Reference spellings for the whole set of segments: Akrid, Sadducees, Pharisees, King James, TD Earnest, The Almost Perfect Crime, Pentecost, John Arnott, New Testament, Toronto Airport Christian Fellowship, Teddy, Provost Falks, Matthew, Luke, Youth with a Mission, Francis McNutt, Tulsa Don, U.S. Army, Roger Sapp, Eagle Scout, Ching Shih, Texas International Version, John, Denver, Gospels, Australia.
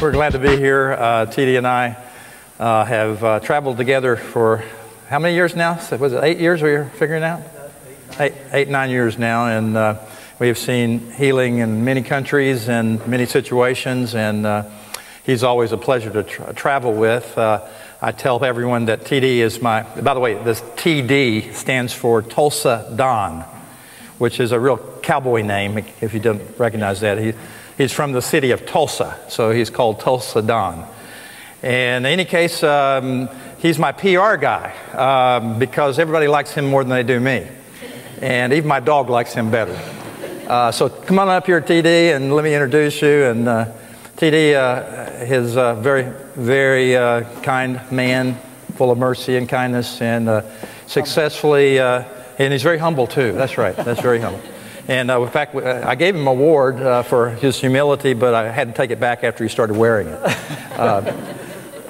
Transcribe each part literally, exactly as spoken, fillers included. We're glad to be here. Uh, T D and I uh, have uh, traveled together for how many years now? Was it eight years we were figuring out? Eight, eight nine years now. And uh, we have seen healing in many countries and many situations. And uh, he's always a pleasure to tra travel with. Uh, I tell everyone that T D is my, by the way, this T D stands for Tulsa Don, which is a real cowboy name, if you don't recognize that. He, he's from the city of Tulsa, so he's called Tulsa Don. And in any case, um, he's my P R guy, um, because everybody likes him more than they do me. And even my dog likes him better. Uh, so come on up here, T D, and let me introduce you. And uh, T D uh, is a very, very uh, kind man, full of mercy and kindness, and uh, successfully... Uh, And he's very humble, too. That's right. That's very humble. And uh, in fact, I gave him an award uh, for his humility, but I had to take it back after he started wearing it. Uh,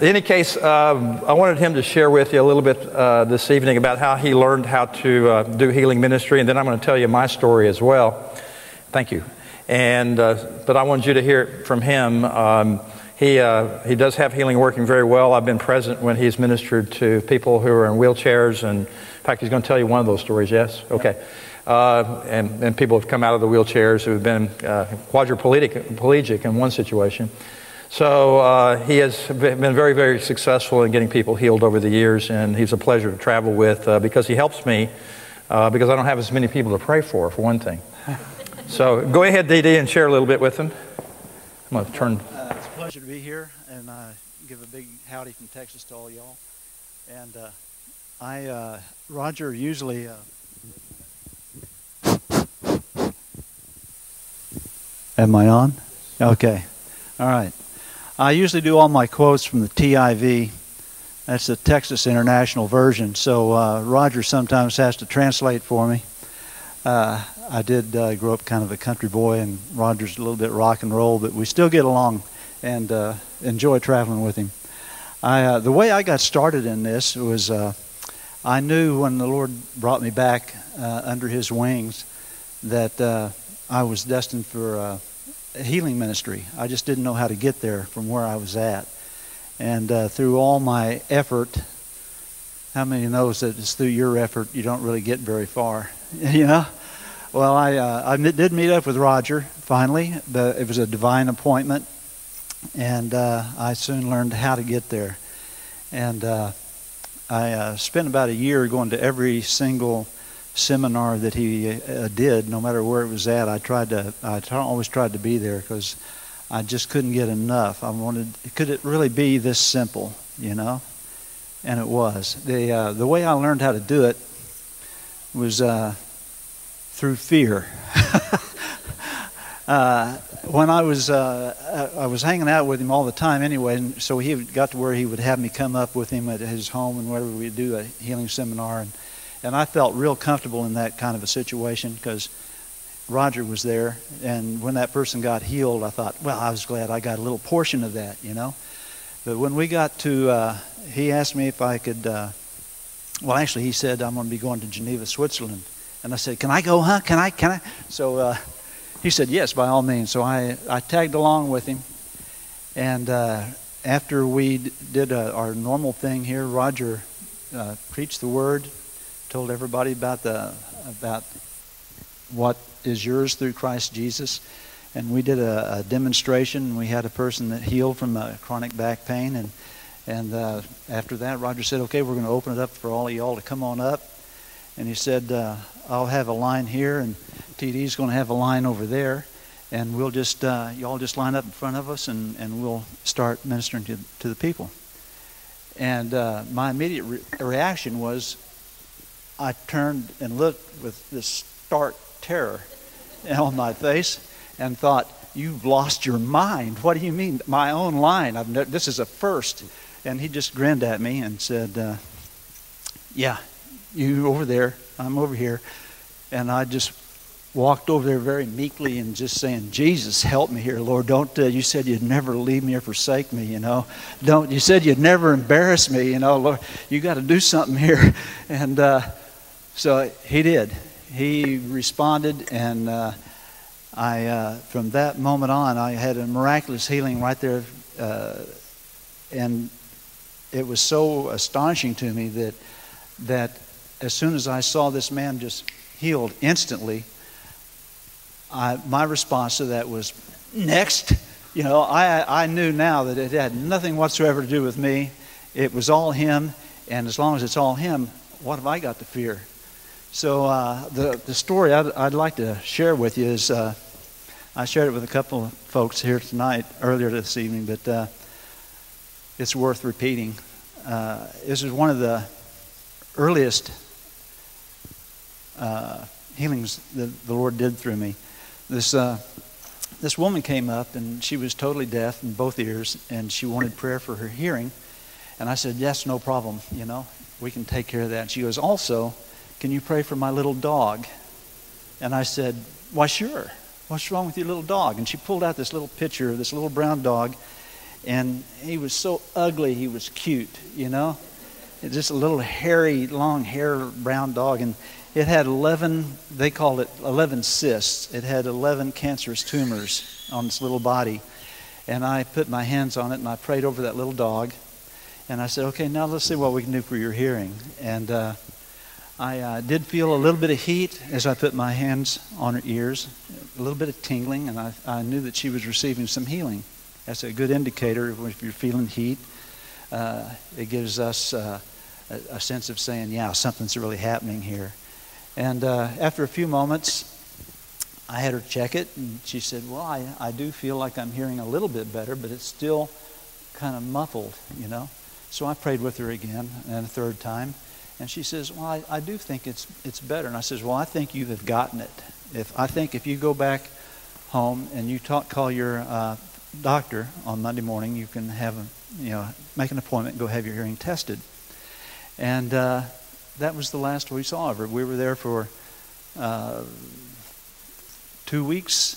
in any case, uh, I wanted him to share with you a little bit uh, this evening about how he learned how to uh, do healing ministry. And then I'm going to tell you my story as well. Thank you. And, uh, but I wanted you to hear it from him. Um, he, uh, he does have healing working very well. I've been present when he's ministered to people who are in wheelchairs, and in fact, he's going to tell you one of those stories, yes? Okay. Uh, and, and people have come out of the wheelchairs who have been uh, quadriplegic in one situation. So uh, he has been very, very successful in getting people healed over the years, and he's a pleasure to travel with uh, because he helps me uh, because I don't have as many people to pray for, for one thing. So go ahead, D D, and share a little bit with him. I'm going to turn. Uh, it's a pleasure to be here, and I give a big howdy from Texas to all y'all. And... Uh, I, uh, Roger usually, uh, am I on? Okay. All right. I usually do all my quotes from the T I V. That's the Texas International Version. So uh, Roger sometimes has to translate for me. Uh, I did uh, grow up kind of a country boy, and Roger's a little bit rock and roll, but we still get along and uh, enjoy traveling with him. I, uh, the way I got started in this was... Uh, I knew when the Lord brought me back uh, under His wings that uh, I was destined for uh, healing ministry. I just didn't know how to get there from where I was at. And uh, through all my effort, how many knows that it's through your effort you don't really get very far, you know? Well, I, uh, I did meet up with Roger finally, but it was a divine appointment, and uh, I soon learned how to get there. And... Uh, I uh, spent about a year going to every single seminar that he uh, did, no matter where it was at. I tried to, I always tried to be there because I just couldn't get enough. I wanted, could it really be this simple, you know? And it was. The, uh, the way I learned how to do it was uh, through fear. uh, when I was, uh, I was hanging out with him all the time anyway, and so he got to where he would have me come up with him at his home and wherever we do a healing seminar, and, and I felt real comfortable in that kind of a situation because Roger was there, and when that person got healed, I thought, well, I was glad I got a little portion of that, you know. But when we got to, uh, he asked me if I could, uh, well, actually, he said, I'm going to be going to Geneva, Switzerland, and I said, can I go, huh? Can I, can I? So, uh, he said, yes, by all means. So I, I tagged along with him. And uh, after we did a, our normal thing here, Roger uh, preached the word, told everybody about, the, about what is yours through Christ Jesus. And we did a, a demonstration. We had a person that healed from uh, chronic back pain. And, and uh, after that, Roger said, okay, we're going to open it up for all of y'all to come on up. And he said, uh, I'll have a line here, and T D's going to have a line over there, and we'll just, uh, y'all just line up in front of us, and, and we'll start ministering to, to the people. And uh, my immediate re reaction was, I turned and looked with this stark terror on my face and thought, you've lost your mind. What do you mean? My own line. I've never, this is a first. And he just grinned at me and said, uh, yeah, you over there, I'm over here. And I just walked over there very meekly and just saying, Jesus, help me here, Lord. Don't, uh, you said you'd never leave me or forsake me, you know. Don't, you said you'd never embarrass me, you know, Lord. You got to do something here. And uh, so he did. He responded, and uh, I, uh, from that moment on, I had a miraculous healing right there uh, and it was so astonishing to me that that as soon as I saw this man just healed instantly, I, my response to that was, next. You know, I, I knew now that it had nothing whatsoever to do with me. It was all him, and as long as it's all him, what have I got to fear? So uh, the, the story I'd, I'd like to share with you is, uh, I shared it with a couple of folks here tonight, earlier this evening, but uh, it's worth repeating. Uh, this is one of the earliest uh, healings that the Lord did through me. This uh, this woman came up, and she was totally deaf in both ears, and she wanted prayer for her hearing. And I said, yes, no problem, you know, we can take care of that. And she goes, also, can you pray for my little dog? And I said, why, sure. What's wrong with your little dog? And she pulled out this little picture of this little brown dog, and he was so ugly, he was cute, you know? Just a little hairy, long hair brown dog, and it had eleven, they called it eleven cysts. It had eleven cancerous tumors on its little body. And I put my hands on it, and I prayed over that little dog. And I said, okay, now let's see what we can do for your hearing. And uh, I uh, did feel a little bit of heat as I put my hands on her ears, a little bit of tingling, and I, I knew that she was receiving some healing. That's a good indicator if you're feeling heat. Uh, it gives us uh, a, a sense of saying, yeah, something's really happening here. And uh, after a few moments, I had her check it, and she said, well, I, I do feel like I'm hearing a little bit better, but it's still kind of muffled, you know. So I prayed with her again, and a third time. And she says, well, I, I do think it's it's better. And I says, well, I think you have gotten it. If I think if you go back home and you talk, call your uh, doctor on Monday morning, you can have a, you know, make an appointment and go have your hearing tested. And uh, that was the last we saw of her. We were there for uh, two weeks.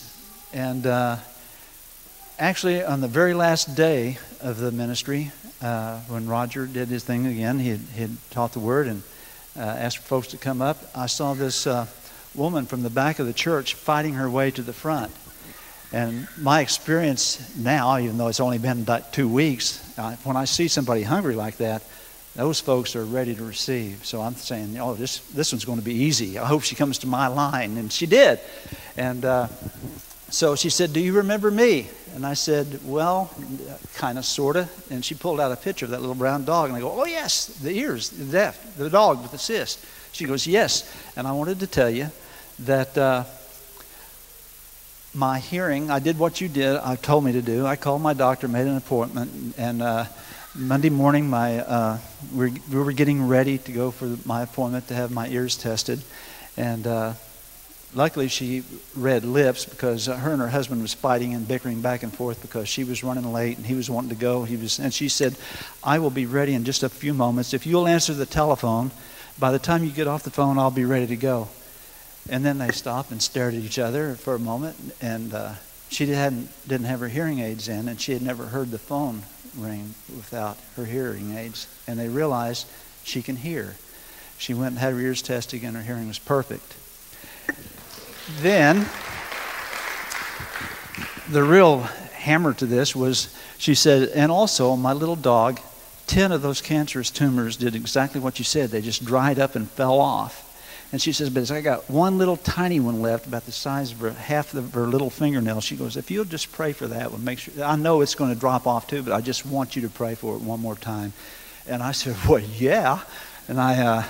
And uh, actually, on the very last day of the ministry, Uh, when Roger did his thing again, he had, he had taught the word and uh, asked folks to come up. I saw this uh, woman from the back of the church fighting her way to the front. And my experience now, even though it's only been about two weeks, uh, when I see somebody hungry like that, those folks are ready to receive. So I'm saying, oh, this, this one's going to be easy. I hope she comes to my line. And she did. And uh, so she said, do you remember me? And I said, well, kind of, sort of. And she pulled out a picture of that little brown dog. And I go, oh, yes, the ears, the deaf, the dog with the cyst. She goes, yes. And I wanted to tell you that uh, my hearing, I did what you did, I told me to do. I called my doctor, made an appointment. And uh, Monday morning, my uh, we were getting ready to go for my appointment to have my ears tested. And Uh, Luckily, she read lips, because her and her husband was fighting and bickering back and forth because she was running late and he was wanting to go. He was, and she said, I will be ready in just a few moments. If you'll answer the telephone, by the time you get off the phone, I'll be ready to go. And then they stopped and stared at each other for a moment. And uh, she hadn't, didn't have her hearing aids in, and she had never heard the phone ring without her hearing aids. And they realized she can hear. She went and had her ears tested, and her hearing was perfect. Then, the real hammer to this was, she said, and also my little dog, ten of those cancerous tumors did exactly what you said. They just dried up and fell off. And she says, but I got one little tiny one left about the size of her, half of her little fingernail. She goes, if you'll just pray for that, we'll make sure. I know it's going to drop off too, but I just want you to pray for it one more time. And I said, well, yeah. And I uh,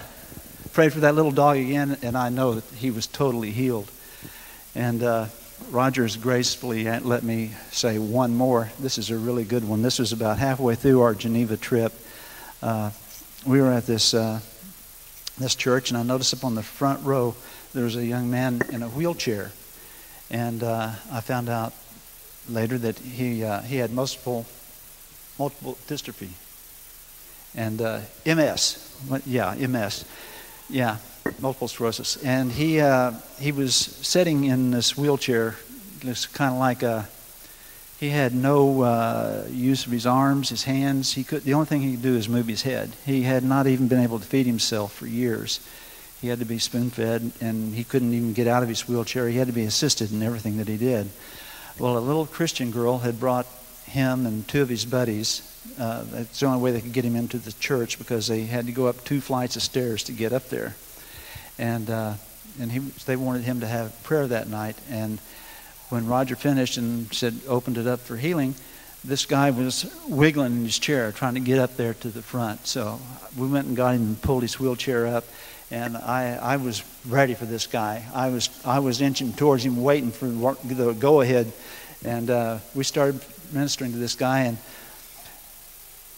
prayed for that little dog again, and I know that he was totally healed. And uh, Roger's gracefully let me say one more. This is a really good one. This was about halfway through our Geneva trip. Uh, we were at this uh, this church, and I noticed up on the front row there was a young man in a wheelchair. And uh, I found out later that he uh, he had multiple multiple dystrophy and uh, M S. Yeah, M S. Yeah. Multiple sclerosis. And he uh, he was sitting in this wheelchair, just kind of like a, he had no uh, use of his arms, his hands. He could, the only thing he could do is move his head. He had not even been able to feed himself for years. He had to be spoon-fed, and he couldn't even get out of his wheelchair. He had to be assisted in everything that he did. Well, a little Christian girl had brought him and two of his buddies. Uh, that's the only way they could get him into the church, because they had to go up two flights of stairs to get up there. And uh, and he, they wanted him to have prayer that night. And when Roger finished and said, opened it up for healing, this guy was wiggling in his chair trying to get up there to the front. So we went and got him and pulled his wheelchair up. And I, I was ready for this guy. I was I was inching towards him, waiting for the go-ahead. And uh, we started ministering to this guy. And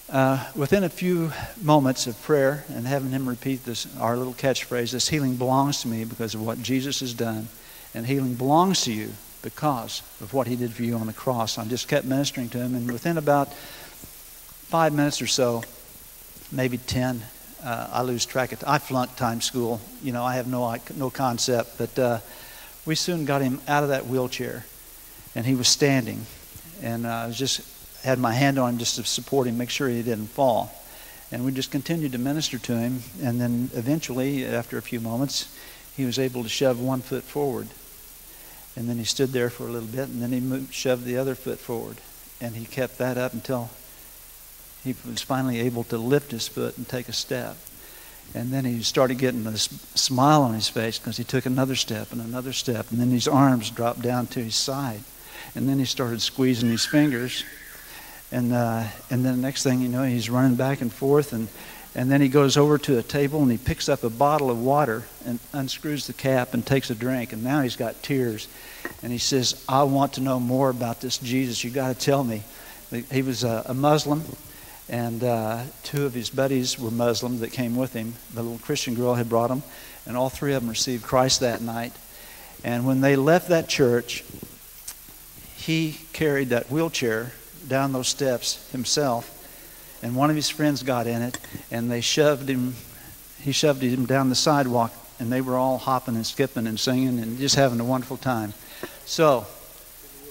uh, within a few moments of prayer and having him repeat this, our little catchphrase, this healing belongs to me because of what Jesus has done. And healing belongs to you because of what he did for you on the cross. I just kept ministering to him. And within about five minutes or so, maybe ten, Uh, I lose track of. I flunked time school. You know, I have no no concept. But uh, we soon got him out of that wheelchair, and he was standing. And I uh, just had my hand on him just to support him, make sure he didn't fall. And we just continued to minister to him. And then eventually, after a few moments, he was able to shove one foot forward. And then he stood there for a little bit, and then he moved, shoved the other foot forward, and he kept that up until he was finally able to lift his foot and take a step. And then he started getting this smile on his face because he took another step and another step. And then his arms dropped down to his side. And then he started squeezing his fingers. And uh, and then the next thing you know, he's running back and forth. And, and then he goes over to a table and he picks up a bottle of water and unscrews the cap and takes a drink. And now he's got tears. And he says, I want to know more about this Jesus. You got to tell me. He was a, a Muslim. And uh, two of his buddies were Muslim that came with him. The little Christian girl had brought them. And all three of them received Christ that night. And when they left that church, he carried that wheelchair down those steps himself. And one of his friends got in it. And they shoved him, he shoved him down the sidewalk. And they were all hopping and skipping and singing and just having a wonderful time. So,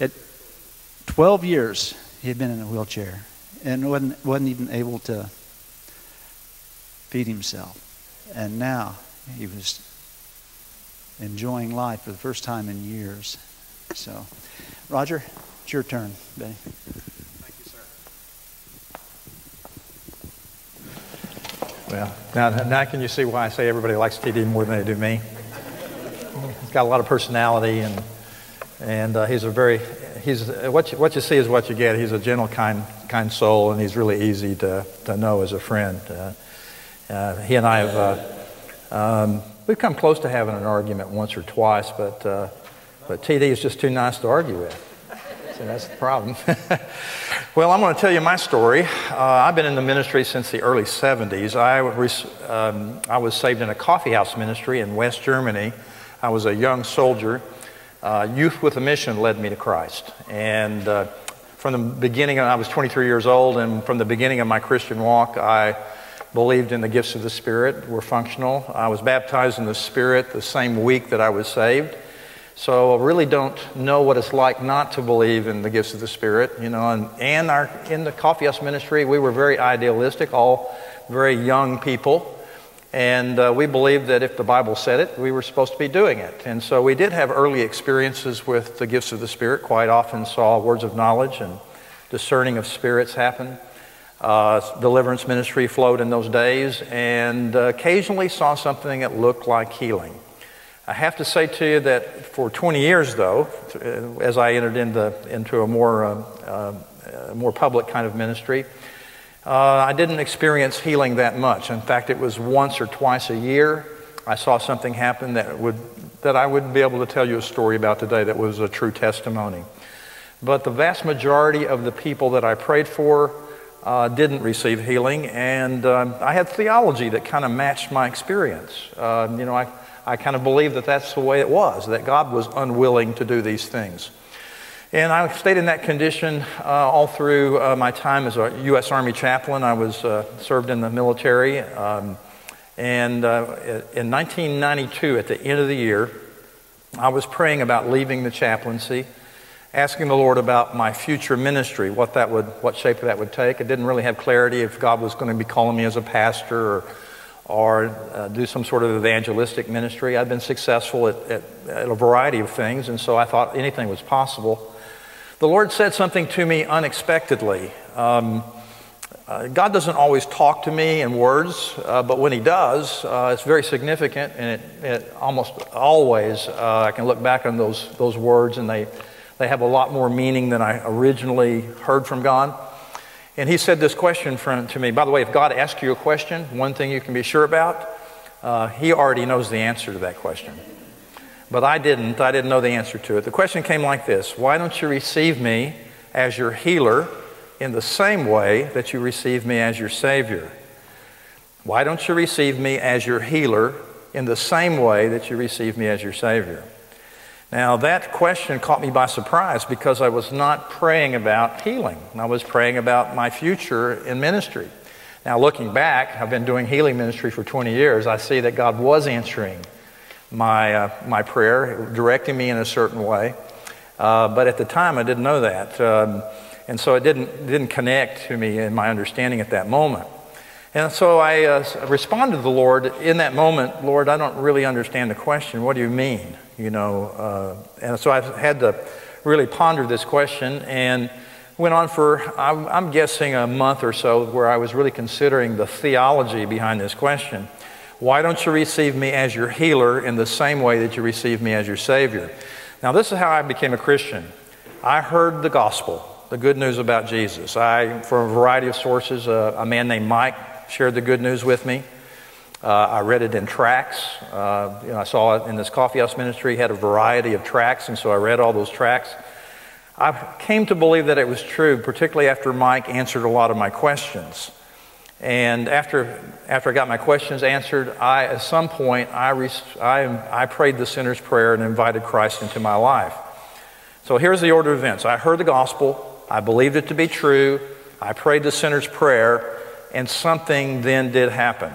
at twelve years, he had been in a wheelchair. And wasn't, wasn't even able to feed himself. And now he was enjoying life for the first time in years. So, Roger, it's your turn, buddy. Thank you, sir. Well, now, now can you see why I say everybody likes T D more than they do me? He's got a lot of personality, and and uh, he's a very, he's what you, what you see is what you get. He's a gentle, kind kind soul, and he's really easy to, to know as a friend. Uh, uh, he and I have uh, um, we've come close to having an argument once or twice, but uh, but T D is just too nice to argue with. So that's the problem. Well, I'm going to tell you my story. Uh, I've been in the ministry since the early seventies. I was um, I was saved in a coffee house ministry in West Germany. I was a young soldier. Uh, Youth with a Mission led me to Christ, and uh, from the beginning, I was twenty-three years old, and from the beginning of my Christian walk, I believed in the gifts of the Spirit were functional. I was baptized in the Spirit the same week that I was saved, so I really don't know what it's like not to believe in the gifts of the Spirit, you know, and, and our, in the coffeehouse ministry, we were very idealistic, all very young people. And uh, we believed that if the Bible said it, we were supposed to be doing it. And so we did have early experiences with the gifts of the Spirit. Quite often saw words of knowledge and discerning of spirits happen. Uh, deliverance ministry flowed in those days, and uh, occasionally saw something that looked like healing. I have to say to you that for twenty years, though, as I entered into, into a more, uh, uh, more public kind of ministry, Uh, I didn't experience healing that much. In fact, it was once or twice a year I saw something happen that would that I wouldn't be able to tell you a story about today that was a true testimony. But the vast majority of the people that I prayed for uh, didn't receive healing, and um, I had theology that kind of matched my experience. Uh, you know, I, I kind of believed that that's the way it was, that God was unwilling to do these things. And I stayed in that condition uh, all through uh, my time as a U S Army chaplain. I was uh, served in the military. Um, and uh, in nineteen ninety-two, at the end of the year, I was praying about leaving the chaplaincy, asking the Lord about my future ministry, what that would, what shape that would take. I didn't really have clarity if God was going to be calling me as a pastor or, or uh, do some sort of evangelistic ministry. I'd been successful at, at, at a variety of things, and so I thought anything was possible. The Lord said something to me unexpectedly. Um, uh, God doesn't always talk to me in words, uh, but when he does, uh, it's very significant, and it, it almost always, uh, I can look back on those, those words, and they, they have a lot more meaning than I originally heard from God. And he said this question from, to me. By the way, if God asks you a question, one thing you can be sure about, uh, he already knows the answer to that question. But I didn't. I didn't know the answer to it. The question came like this: why don't you receive me as your healer in the same way that you receive me as your Savior? Why don't you receive me as your healer in the same way that you receive me as your Savior? Now, that question caught me by surprise because I was not praying about healing. I was praying about my future in ministry. Now, looking back, I've been doing healing ministry for twenty years. I see that God was answering my uh, my prayer, directing me in a certain way, uh, but at the time I didn't know that, um, and so it didn't didn't connect to me in my understanding at that moment. And so I uh, responded to the Lord in that moment, Lord, I don't really understand the question. What do you mean? You know, uh, and so I had to really ponder this question, and went on for, I'm, I'm guessing, a month or so, where I was really considering the theology behind this question. Why don't you receive me as your healer in the same way that you receive me as your Savior? Now, this is how I became a Christian. I heard the gospel, the good news about Jesus. I, from a variety of sources, uh, a man named Mike shared the good news with me. Uh, I read it in tracts. Uh, you know, I saw it in this coffeehouse ministry, had a variety of tracts, and so I read all those tracts. I came to believe that it was true, particularly after Mike answered a lot of my questions. And after, after I got my questions answered, I, at some point, I, I, I prayed the sinner's prayer and invited Christ into my life. So here's the order of events. I heard the gospel. I believed it to be true. I prayed the sinner's prayer. And something then did happen.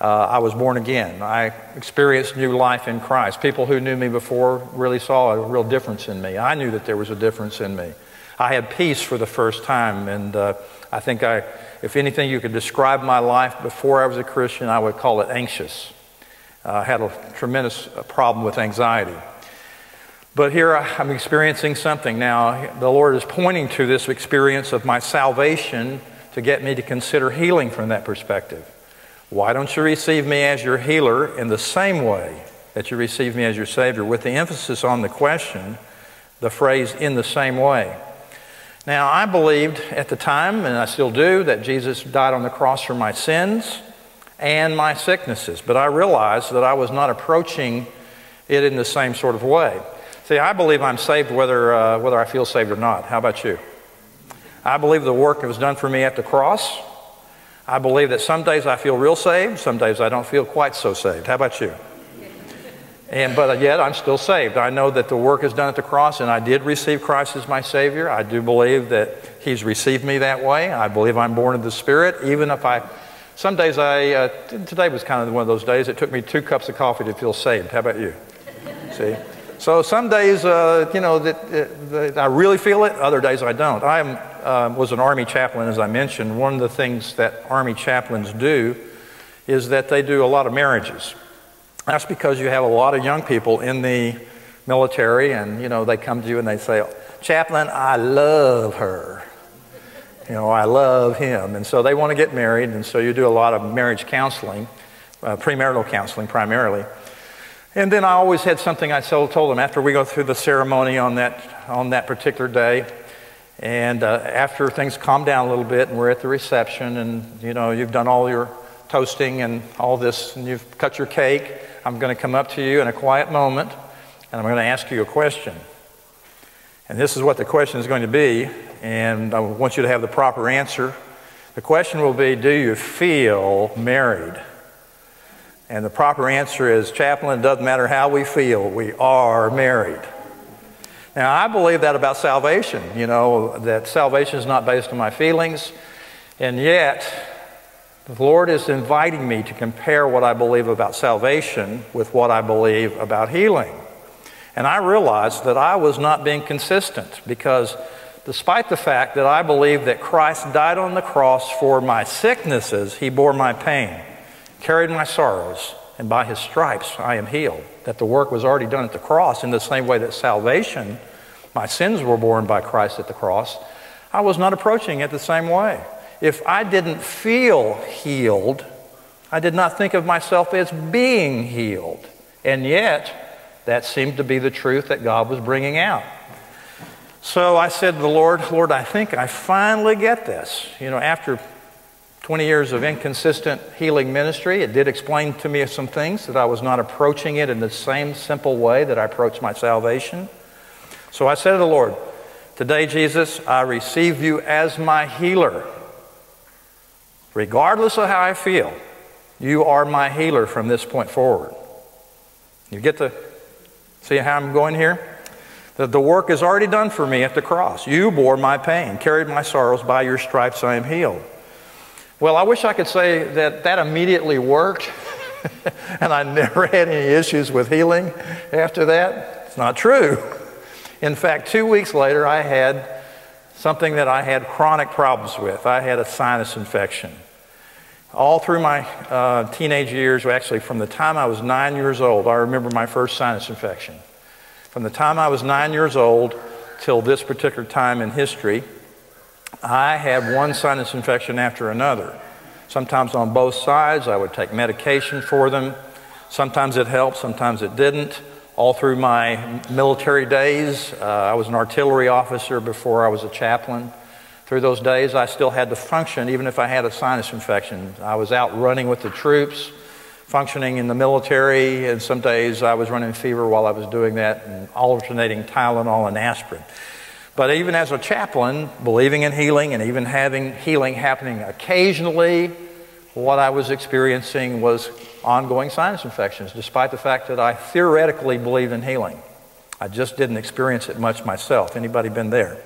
Uh, I was born again. I experienced new life in Christ. People who knew me before really saw a real difference in me. I knew that there was a difference in me. I had peace for the first time, and uh, I think I... If anything, you could describe my life before I was a Christian, I would call it anxious. Uh, I had a tremendous problem with anxiety. But here I, I'm experiencing something. Now, the Lord is pointing to this experience of my salvation to get me to consider healing from that perspective. Why don't you receive me as your healer in the same way that you receive me as your Savior, with the emphasis on the question, the phrase, in the same way. Now, I believed at the time, and I still do, that Jesus died on the cross for my sins and my sicknesses. But I realized that I was not approaching it in the same sort of way. See, I believe I'm saved whether, uh, whether I feel saved or not. How about you? I believe the work that was done for me at the cross. I believe that some days I feel real saved, some days I don't feel quite so saved. How about you? And, but yet, I'm still saved. I know that the work is done at the cross, and I did receive Christ as my Savior. I do believe that he's received me that way. I believe I'm born of the Spirit, even if I... Some days I... Uh, today was kind of one of those days. It took me two cups of coffee to feel saved. How about you? See? So some days, uh, you know, that, that, that I really feel it. Other days I don't. I am, uh, was an Army chaplain, as I mentioned. One of the things that Army chaplains do is that they do a lot of marriages. That's because you have a lot of young people in the military, and, you know, they come to you and they say, Chaplain, I love her. You know, I love him. And so they want to get married, and so you do a lot of marriage counseling, uh, premarital counseling primarily. And then I always had something I told them after we go through the ceremony on that, on that particular day, and uh, after things calm down a little bit and we're at the reception and, you know, you've done all your toasting and all this, and you've cut your cake, I'm going to come up to you in a quiet moment, and I'm going to ask you a question. And this is what the question is going to be, and I want you to have the proper answer. The question will be, do you feel married? And the proper answer is, Chaplain, it doesn't matter how we feel, we are married. Now, I believe that about salvation, you know, that salvation is not based on my feelings, and yet the Lord is inviting me to compare what I believe about salvation with what I believe about healing. And I realized that I was not being consistent, because despite the fact that I believe that Christ died on the cross for my sicknesses, he bore my pain, carried my sorrows, and by his stripes I am healed. That the work was already done at the cross in the same way that salvation my sins were borne by Christ at the cross, I was not approaching it the same way. If I didn't feel healed, I did not think of myself as being healed. And yet, that seemed to be the truth that God was bringing out. So I said to the Lord, Lord, I think I finally get this. You know, after twenty years of inconsistent healing ministry, it did explain to me some things, that I was not approaching it in the same simple way that I approached my salvation. So I said to the Lord, today, Jesus, I receive you as my healer. Regardless of how I feel, you are my healer from this point forward. You get to see how I'm going here? That the work is already done for me at the cross. You bore my pain, carried my sorrows, by your stripes I am healed. Well, I wish I could say that that immediately worked and I never had any issues with healing after that. It's not true. In fact, two weeks later, I had something that I had chronic problems with. I had a sinus infection. All through my uh, teenage years, actually from the time I was nine years old, I remember my first sinus infection. From the time I was nine years old till this particular time in history, I had one sinus infection after another. Sometimes on both sides, I would take medication for them. Sometimes it helped, sometimes it didn't. All through my military days, uh, I was an artillery officer before I was a chaplain. Through those days, I still had to function even if I had a sinus infection. I was out running with the troops, functioning in the military, and some days I was running fever while I was doing that and alternating Tylenol and aspirin. But even as a chaplain, believing in healing and even having healing happening occasionally, what I was experiencing was ongoing sinus infections, despite the fact that I theoretically believed in healing. I just didn't experience it much myself. Anybody been there?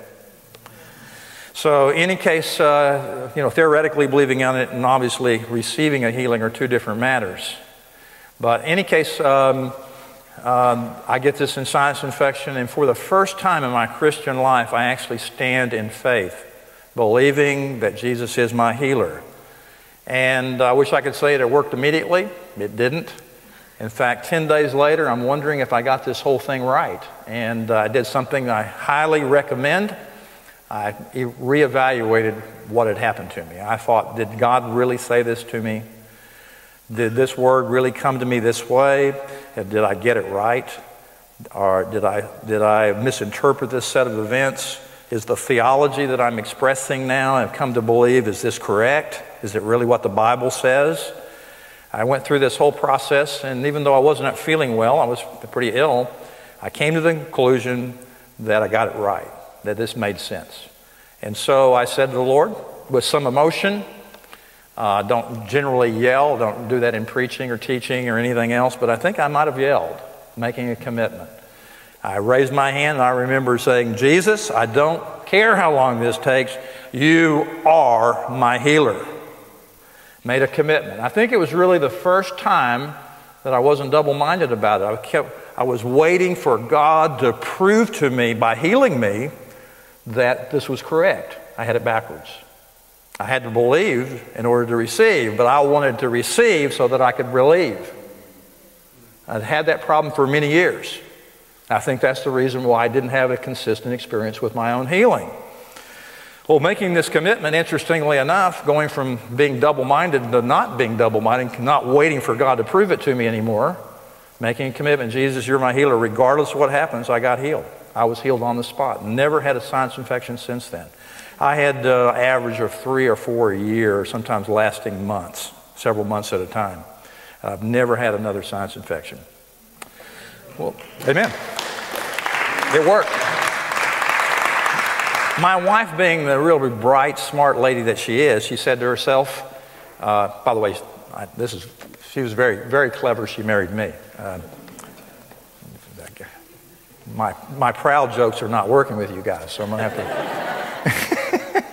So in any case, uh, you know, theoretically believing on it and obviously receiving a healing are two different matters. But in any case, um, um, I get this in sinus infection, and for the first time in my Christian life, I actually stand in faith, believing that Jesus is my healer. And I wish I could say it, it worked immediately. It didn't. In fact, ten days later, I'm wondering if I got this whole thing right. And uh, I did something I highly recommend. I reevaluated what had happened to me. I thought, did God really say this to me? Did this word really come to me this way? And did I get it right? Or did I, did I misinterpret this set of events? Is the theology that I'm expressing now, I've come to believe, is this correct? Is it really what the Bible says? I went through this whole process, and even though I wasn't feeling well, I was pretty ill, I came to the conclusion that I got it right, that this made sense. And so I said to the Lord with some emotion, uh, don't generally yell, don't do that in preaching or teaching or anything else, but I think I might have yelled, making a commitment. I raised my hand and I remember saying, Jesus, I don't care how long this takes, you are my healer. Made a commitment. I think it was really the first time that I wasn't double-minded about it. I kept, I was waiting for God to prove to me by healing me that this was correct. I had it backwards. I had to believe in order to receive, but I wanted to receive so that I could believe. I'd had that problem for many years. I think that's the reason why I didn't have a consistent experience with my own healing. Well, making this commitment, interestingly enough, going from being double-minded to not being double-minded, not waiting for God to prove it to me anymore, making a commitment, Jesus, you're my healer. Regardless of what happens, I got healed. I was healed on the spot. Never had a sinus infection since then. I had uh, an average of three or four a year, sometimes lasting months, several months at a time. I've never had another sinus infection. Well, amen. It worked. My wife, being the really bright, smart lady that she is, she said to herself, uh, by the way, I, this is, she was very, very clever. She married me. Uh, My, my proud jokes are not working with you guys, so I'm going to have to...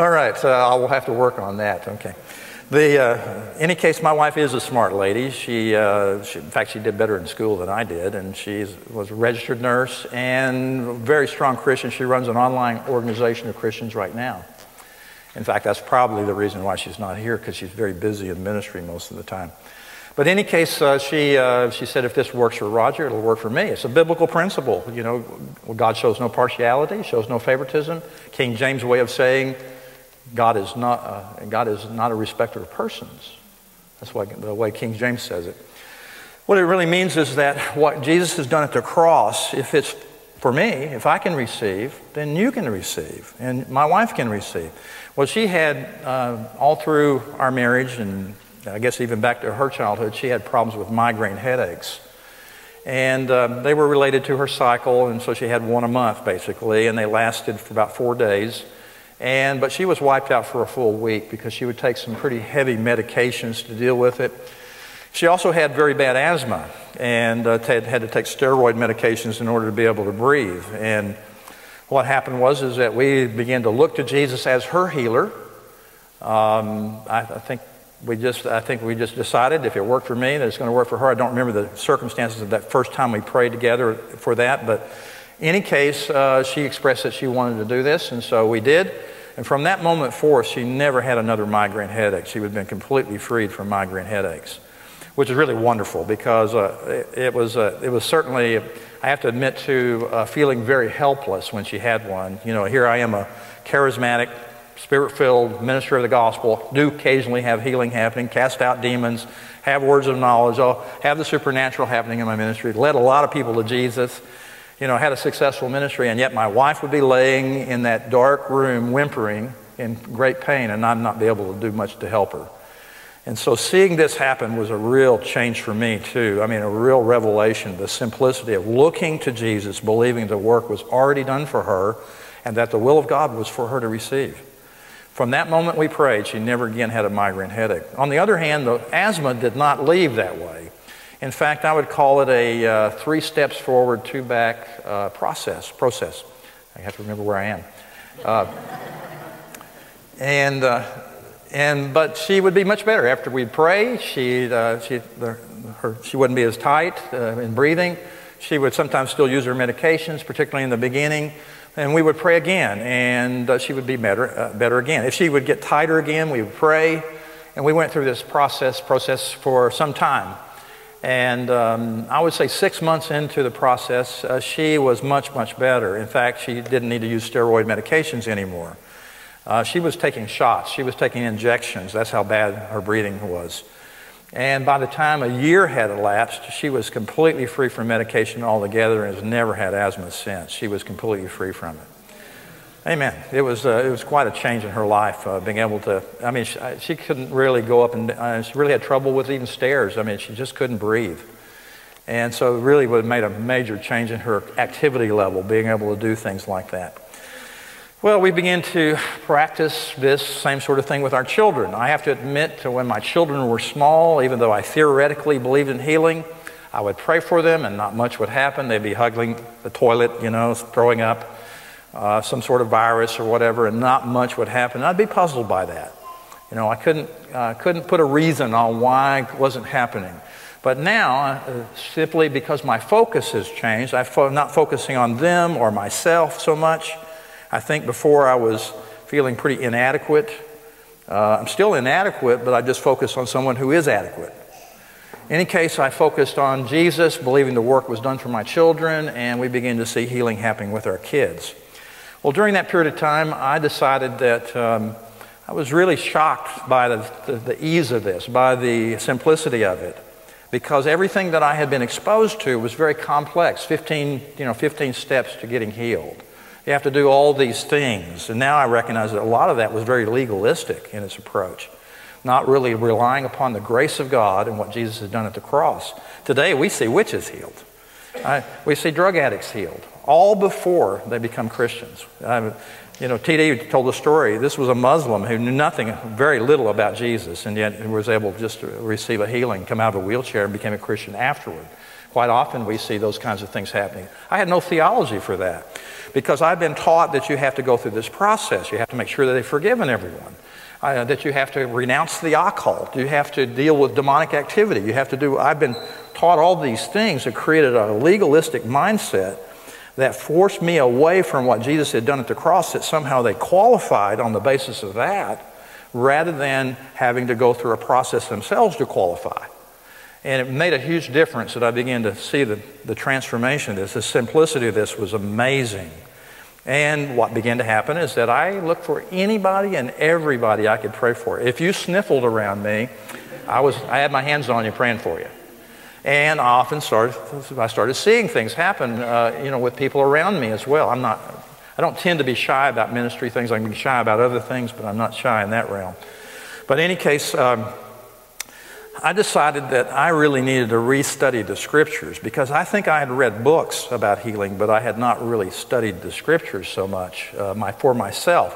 All right, so I will have to work on that, okay. The, uh, in any case, my wife is a smart lady. She, uh, she, in fact, she did better in school than I did, and she was a registered nurse and a very strong Christian. She runs an online organization of Christians right now. In fact, that's probably the reason why she's not here, because she's very busy in ministry most of the time. But in any case, uh, she, uh, she said, if this works for Roger, it'll work for me. It's a biblical principle. You know, God shows no partiality, shows no favoritism. King James' way of saying God is not, uh, God is not a respecter of persons. That's why, the way King James says it. What it really means is that what Jesus has done at the cross, if it's for me, if I can receive, then you can receive, and my wife can receive. Well, she had, uh, all through our marriage, and I guess even back to her childhood, she had problems with migraine headaches. And um, they were related to her cycle, and so she had one a month, basically, and they lasted for about four days. And, but she was wiped out for a full week because she would take some pretty heavy medications to deal with it. She also had very bad asthma and uh, had to take steroid medications in order to be able to breathe. And what happened was is that we began to look to Jesus as her healer. Um, I, I think we just I think we just decided if it worked for me, that it's going to work for her. I don't remember the circumstances of that first time we prayed together for that, but in any case, uh, she expressed that she wanted to do this, and so we did. And from that moment forth, she never had another migraine headache. She had been completely freed from migraine headaches, which is really wonderful because uh, it, it, was, uh, it was certainly, I have to admit to uh, feeling very helpless when she had one. You know, here I am, a charismatic, spirit-filled minister of the gospel, do occasionally have healing happening, cast out demons, have words of knowledge, I'll have the supernatural happening in my ministry, led a lot of people to Jesus, you know, had a successful ministry, and yet my wife would be laying in that dark room whimpering in great pain, and I'd not be able to do much to help her. And so seeing this happen was a real change for me too. I mean, a real revelation, the simplicity of looking to Jesus, believing the work was already done for her and that the will of God was for her to receive. From that moment we prayed, she never again had a migraine headache. On the other hand, the asthma did not leave that way. In fact, I would call it a uh, three steps forward, two back uh, process, process. I have to remember where I am. Uh, and... Uh, And, but she would be much better. After we'd pray, she'd, uh, she'd, the, her, she wouldn't be as tight uh, in breathing. She would sometimes still use her medications, particularly in the beginning. And we would pray again, and uh, she would be better, uh, better again. If she would get tighter again, we would pray. And we went through this process, process for some time. And um, I would say six months into the process, uh, she was much, much better. In fact, she didn't need to use steroid medications anymore. Uh, she was taking shots. She was taking injections. That's how bad her breathing was. And by the time a year had elapsed, she was completely free from medication altogether and has never had asthma since. She was completely free from it. Amen. It was, uh, it was quite a change in her life, uh, being able to, I mean, she, I, she couldn't really go up and, uh, she really had trouble with even stairs. I mean, she just couldn't breathe. And so it really would have made a major change in her activity level, being able to do things like that. Well, we began to practice this same sort of thing with our children. I have to admit to when my children were small, even though I theoretically believed in healing, I would pray for them and not much would happen. They'd be hugging the toilet, you know, throwing up uh, some sort of virus or whatever, and not much would happen. I'd be puzzled by that. You know, I couldn't, uh, couldn't put a reason on why it wasn't happening. But now, uh, simply because my focus has changed, I'm fo- not focusing on them or myself so much. I think before I was feeling pretty inadequate. Uh, I'm still inadequate, but I just focused on someone who is adequate. In any case, I focused on Jesus, believing the work was done for my children, and we began to see healing happening with our kids. Well, during that period of time, I decided that um, I was really shocked by the, the, the ease of this, by the simplicity of it, because everything that I had been exposed to was very complex, fifteen, you know, fifteen steps to getting healed. You have to do all these things. And now I recognize that a lot of that was very legalistic in its approach, not really relying upon the grace of God and what Jesus has done at the cross. Today we see witches healed. I, we see drug addicts healed, all before they become Christians. I, you know, T D told a story. This was a Muslim who knew nothing, very little about Jesus, and yet was able just to receive a healing, come out of a wheelchair, and became a Christian afterward. Quite often we see those kinds of things happening. I had no theology for that because I've been taught that you have to go through this process. You have to make sure that they've forgiven everyone, uh, that you have to renounce the occult. You have to deal with demonic activity. You have to do, I've been taught all these things that created a legalistic mindset that forced me away from what Jesus had done at the cross, that somehow they qualified on the basis of that rather than having to go through a process themselves to qualify. And it made a huge difference that I began to see the, the transformation of this. The simplicity of this was amazing. And what began to happen is that I looked for anybody and everybody I could pray for. If you sniffled around me, I, was, I had my hands on you praying for you. And I often started, I started seeing things happen, uh, you know, with people around me as well. I'm not, I don't tend to be shy about ministry things. I can be shy about other things, but I'm not shy in that realm. But in any case, um, I decided that I really needed to restudy the Scriptures, because I think I had read books about healing, but I had not really studied the Scriptures so much uh, my, for myself.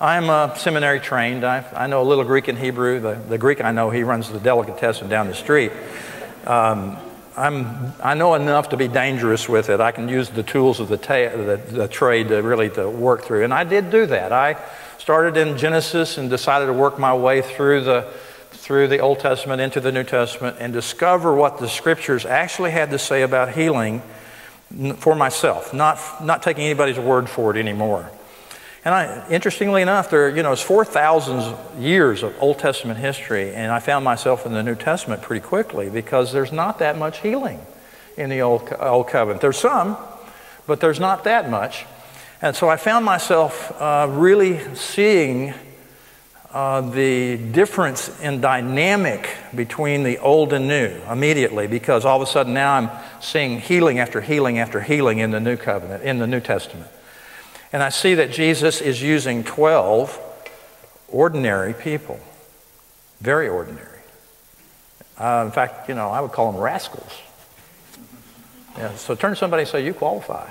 I'm uh, seminary trained. I, I know a little Greek and Hebrew. The, the Greek I know, he runs the delicatessen down the street. Um, I'm, I know enough to be dangerous with it. I can use the tools of the, ta the, the trade to really to work through. And I did do that. I started in Genesis and decided to work my way through the, through the Old Testament into the New Testament and discover what the Scriptures actually had to say about healing for myself, not, not taking anybody's word for it anymore. And I, interestingly enough, there you know, it's four thousand years of Old Testament history, and I found myself in the New Testament pretty quickly, because there's not that much healing in the Old, old Covenant. There's some, but there's not that much. And so I found myself uh, really seeing uh, the difference in dynamic between the old and new immediately, because all of a sudden now I'm seeing healing after healing after healing in the New Covenant, in the New Testament. And I see that Jesus is using twelve ordinary people, very ordinary. Uh, in fact, you know, I would call them rascals. Yeah, so turn to somebody and say, you qualify.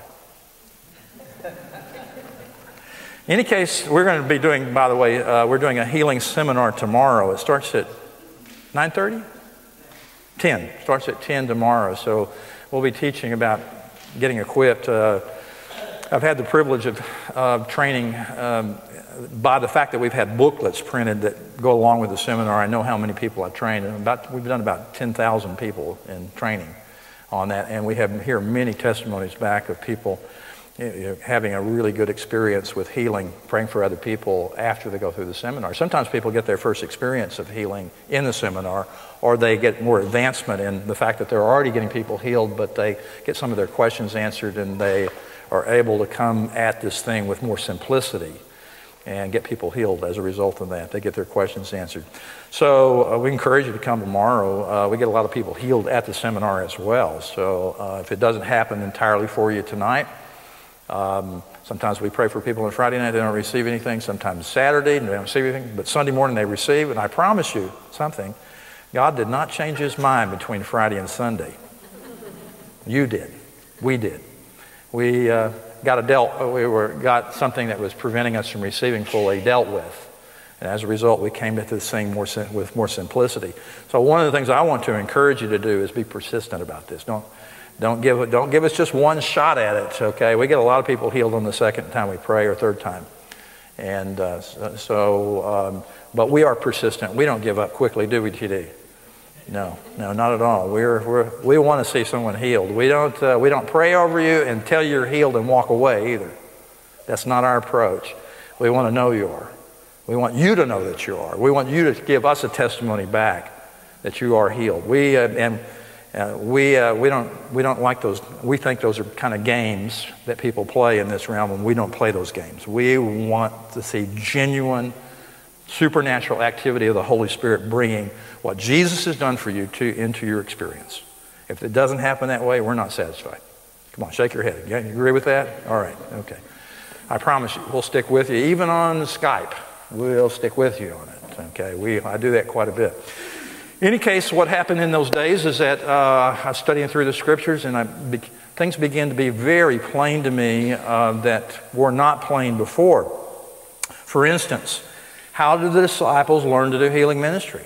In any case, we're going to be doing, by the way, uh, we're doing a healing seminar tomorrow. It starts at nine thirty? ten. It starts at ten tomorrow. So we'll be teaching about getting equipped. Uh, I've had the privilege of uh, training um, by the fact that we've had booklets printed that go along with the seminar. I know how many people I've trained. And about, we've done about ten thousand people in training on that. And we have here many testimonies back of people you know, having a really good experience with healing, praying for other people after they go through the seminar. Sometimes people get their first experience of healing in the seminar, or they get more advancement in the fact that they're already getting people healed, but they get some of their questions answered and they are able to come at this thing with more simplicity and get people healed as a result of that. They get their questions answered. So uh, we encourage you to come tomorrow. Uh, we get a lot of people healed at the seminar as well. So uh, if it doesn't happen entirely for you tonight, um, sometimes we pray for people on Friday night, they don't receive anything. Sometimes Saturday, they don't receive anything. But Sunday morning they receive, and I promise you something, God did not change his mind between Friday and Sunday. You did, we did. We uh, got a dealt, we were, got something that was preventing us from receiving fully dealt with. And as a result, we came at this thing more with more simplicity. So one of the things I want to encourage you to do is be persistent about this. Don't, don't, give, don't give us just one shot at it, okay? We get a lot of people healed on the second time we pray or third time. And uh, so, um, but we are persistent. We don't give up quickly, do we, T D? No, no, not at all. We're, we're, we want to see someone healed. We don't, uh, we don't pray over you and tell you you're healed and walk away either. That's not our approach. We want to know you are. We want you to know that you are. We want you to give us a testimony back that you are healed. We, uh, and uh, we, uh, we, don't, we don't like those. We think those are kind of games that people play in this realm, and we don't play those games. We want to see genuine supernatural activity of the Holy Spirit bringing what Jesus has done for you to, into your experience. If it doesn't happen that way, we're not satisfied. Come on, shake your head. You agree with that? All right, okay. I promise you, we'll stick with you. Even on Skype, we'll stick with you on it, okay? We, I do that quite a bit. In any case, what happened in those days is that uh, I was studying through the Scriptures, and I be, things began to be very plain to me uh, that were not plain before. For instance, how did the disciples learn to do healing ministry?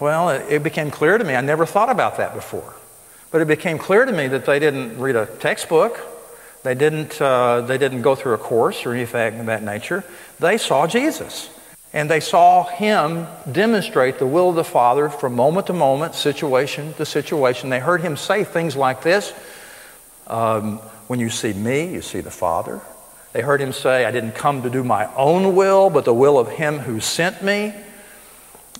Well, it, it became clear to me. I never thought about that before. But it became clear to me that they didn't read a textbook. They didn't, uh, they didn't go through a course or anything of that nature. They saw Jesus. And they saw him demonstrate the will of the Father from moment to moment, situation to situation. They heard him say things like this. Um, when you see me, you see the Father. They heard him say, I didn't come to do my own will, but the will of him who sent me.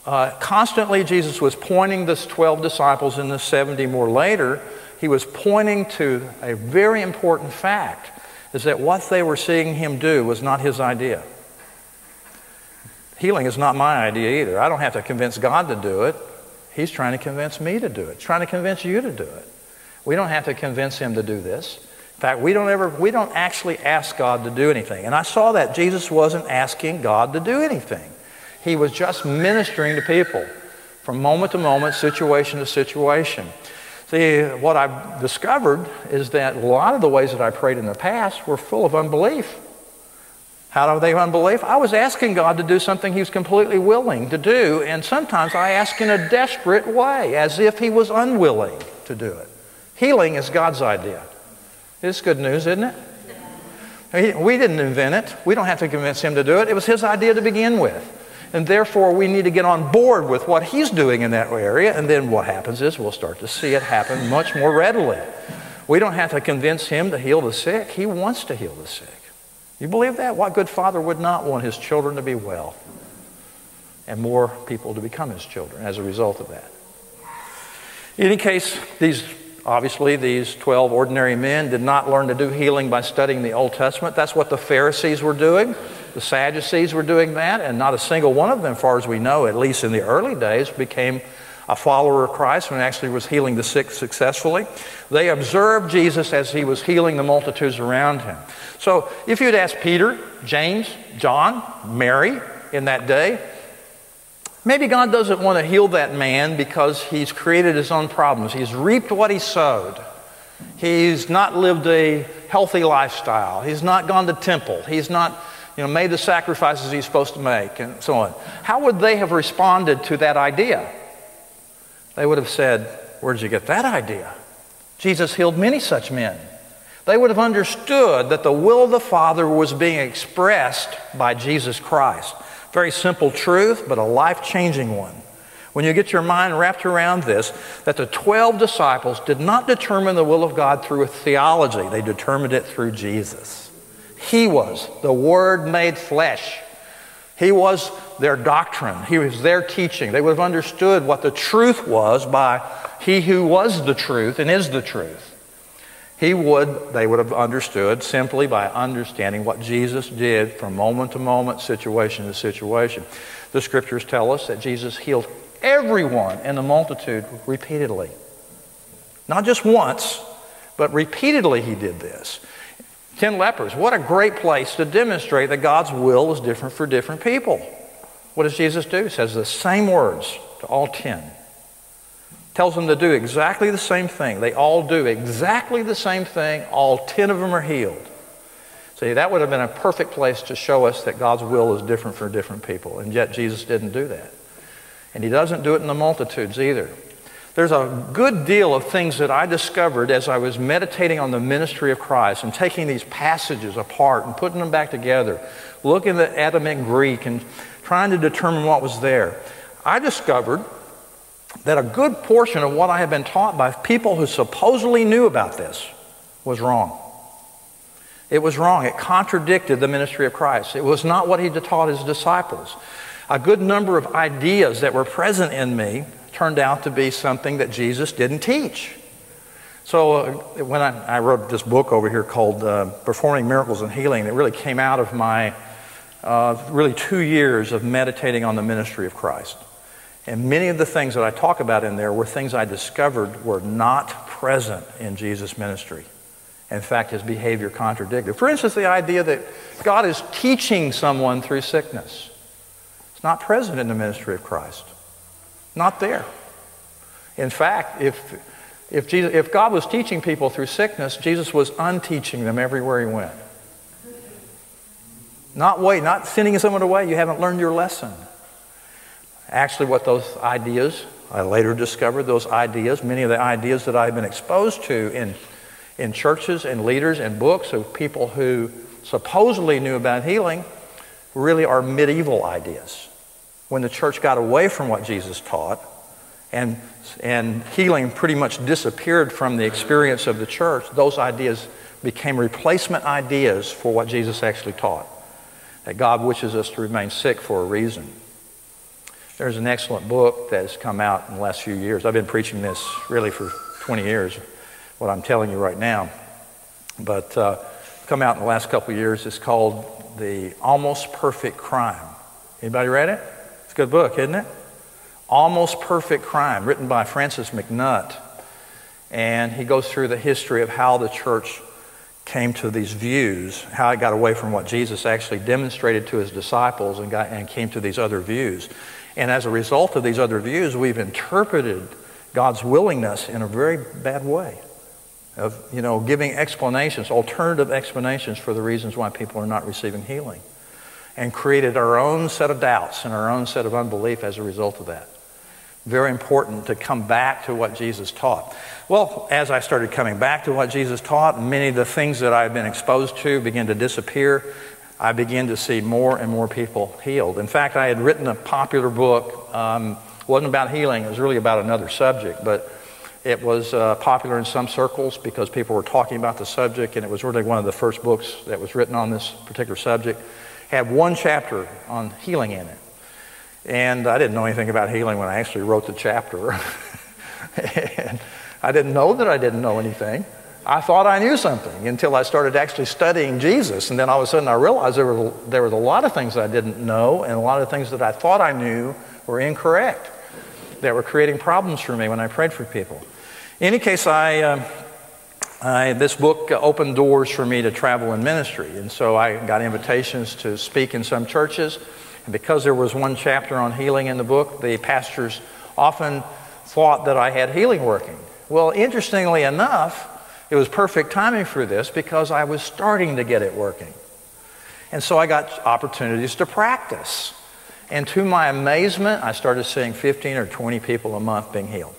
Uh, constantly Jesus was pointing this twelve disciples and the seventy more later, he was pointing to a very important fact, is that what they were seeing him do was not his idea. Healing is not my idea either. I don't have to convince God to do it. He's trying to convince me to do it. He's trying to convince you to do it. We don't have to convince him to do this. In fact, we don't ever, we don't actually ask God to do anything. And I saw that Jesus wasn't asking God to do anything. He was just ministering to people from moment to moment, situation to situation. See, what I've discovered is that a lot of the ways that I prayed in the past were full of unbelief. How do they have unbelief? I was asking God to do something he was completely willing to do, and sometimes I ask in a desperate way, as if he was unwilling to do it. Healing is God's idea. It's good news, isn't it? We didn't invent it. We don't have to convince him to do it. It was his idea to begin with. And therefore, we need to get on board with what he's doing in that area, and then what happens is we'll start to see it happen much more readily. We don't have to convince him to heal the sick. He wants to heal the sick. You believe that? What good father would not want his children to be well and more people to become his children as a result of that? In any case, these, obviously, these twelve ordinary men did not learn to do healing by studying the Old Testament. That's what the Pharisees were doing. The Sadducees were doing that, and not a single one of them, as far as we know, at least in the early days, became a follower of Christ and actually was healing the sick successfully. They observed Jesus as he was healing the multitudes around him. So if you'd asked Peter, James, John, Mary in that day, maybe God doesn't want to heal that man because he's created his own problems. He's reaped what he sowed. He's not lived a healthy lifestyle. He's not gone to temple. He's not... you know, made the sacrifices he's supposed to make, and so on. How would they have responded to that idea? They would have said, where did you get that idea? Jesus healed many such men. They would have understood that the will of the Father was being expressed by Jesus Christ. Very simple truth, but a life-changing one. When you get your mind wrapped around this, that the twelve disciples did not determine the will of God through a theology. They determined it through Jesus. He was the Word made flesh. He was their doctrine. He was their teaching. They would have understood what the truth was by he who was the truth and is the truth. He would, they would have understood simply by understanding what Jesus did from moment to moment, situation to situation. The Scriptures tell us that Jesus healed everyone in the multitude repeatedly. Not just once, but repeatedly he did this. Ten lepers. What a great place to demonstrate that God's will is different for different people. What does Jesus do? He says the same words to all ten. Tells them to do exactly the same thing. They all do exactly the same thing. All ten of them are healed. See, that would have been a perfect place to show us that God's will is different for different people. And yet Jesus didn't do that. And he doesn't do it in the multitudes either. There's a good deal of things that I discovered as I was meditating on the ministry of Christ and taking these passages apart and putting them back together, looking at them in Greek and trying to determine what was there. I discovered that a good portion of what I had been taught by people who supposedly knew about this was wrong. It was wrong. It contradicted the ministry of Christ. It was not what he taught his disciples. A good number of ideas that were present in me turned out to be something that Jesus didn't teach. So uh, when I, I wrote this book over here called uh, Performing Miracles and Healing, it really came out of my uh, really two years of meditating on the ministry of Christ. And many of the things that I talk about in there were things I discovered were not present in Jesus' ministry. In fact, his behavior contradicted. For instance, the idea that God is teaching someone through sickness. It's not present in the ministry of Christ. Not there. In fact, if, if, Jesus, if God was teaching people through sickness, Jesus was unteaching them everywhere he went. Not wait, not sending someone away, you haven't learned your lesson. Actually, what those ideas, I later discovered those ideas, many of the ideas that I've been exposed to in, in churches and leaders and books of people who supposedly knew about healing, really are medieval ideas. When the church got away from what Jesus taught and, and healing pretty much disappeared from the experience of the church, those ideas became replacement ideas for what Jesus actually taught, that God wishes us to remain sick for a reason. There's an excellent book that has come out in the last few years. I've been preaching this really for twenty years, what I'm telling you right now. But uh, come out in the last couple of years. It's called The Almost Perfect Crime. Anybody read it? It's a good book, isn't it? Almost Perfect Crime, written by Francis McNutt. And he goes through the history of how the church came to these views, how it got away from what Jesus actually demonstrated to his disciples and, got, and came to these other views. And as a result of these other views, we've interpreted God's willingness in a very bad way of, you know, giving explanations, alternative explanations for the reasons why people are not receiving healing, and created our own set of doubts and our own set of unbelief as a result of that. Very important to come back to what Jesus taught. Well, as I started coming back to what Jesus taught, many of the things that I've been exposed to began to disappear. I began to see more and more people healed. In fact, I had written a popular book. Um, it wasn't about healing. It was really about another subject, but it was uh, popular in some circles because people were talking about the subject, and it was really one of the first books that was written on this particular subject. It had one chapter on healing in it. And I didn't know anything about healing when I actually wrote the chapter. And I didn't know that I didn't know anything. I thought I knew something until I started actually studying Jesus. And then all of a sudden I realized there were, there was a lot of things I didn't know, and a lot of things that I thought I knew were incorrect, that were creating problems for me when I prayed for people. In any case, I, um, I, this book opened doors for me to travel in ministry. And so I got invitations to speak in some churches. And because there was one chapter on healing in the book, the pastors often thought that I had healing working. Well, interestingly enough, it was perfect timing for this because I was starting to get it working. And so I got opportunities to practice. And to my amazement, I started seeing fifteen or twenty people a month being healed.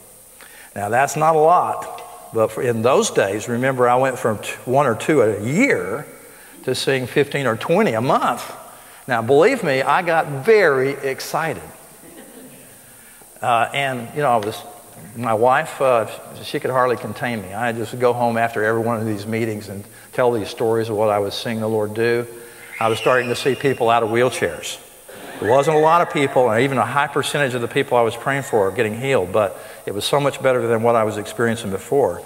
Now, that's not a lot, but in those days, remember, I went from one or two a year to seeing fifteen or twenty a month. Now, believe me, I got very excited. Uh, and, you know, I was, my wife, uh, she could hardly contain me. I just would go home after every one of these meetings and tell these stories of what I was seeing the Lord do. I was starting to see people out of wheelchairs. There wasn't a lot of people, and even a high percentage of the people I was praying for were getting healed, but it was so much better than what I was experiencing before.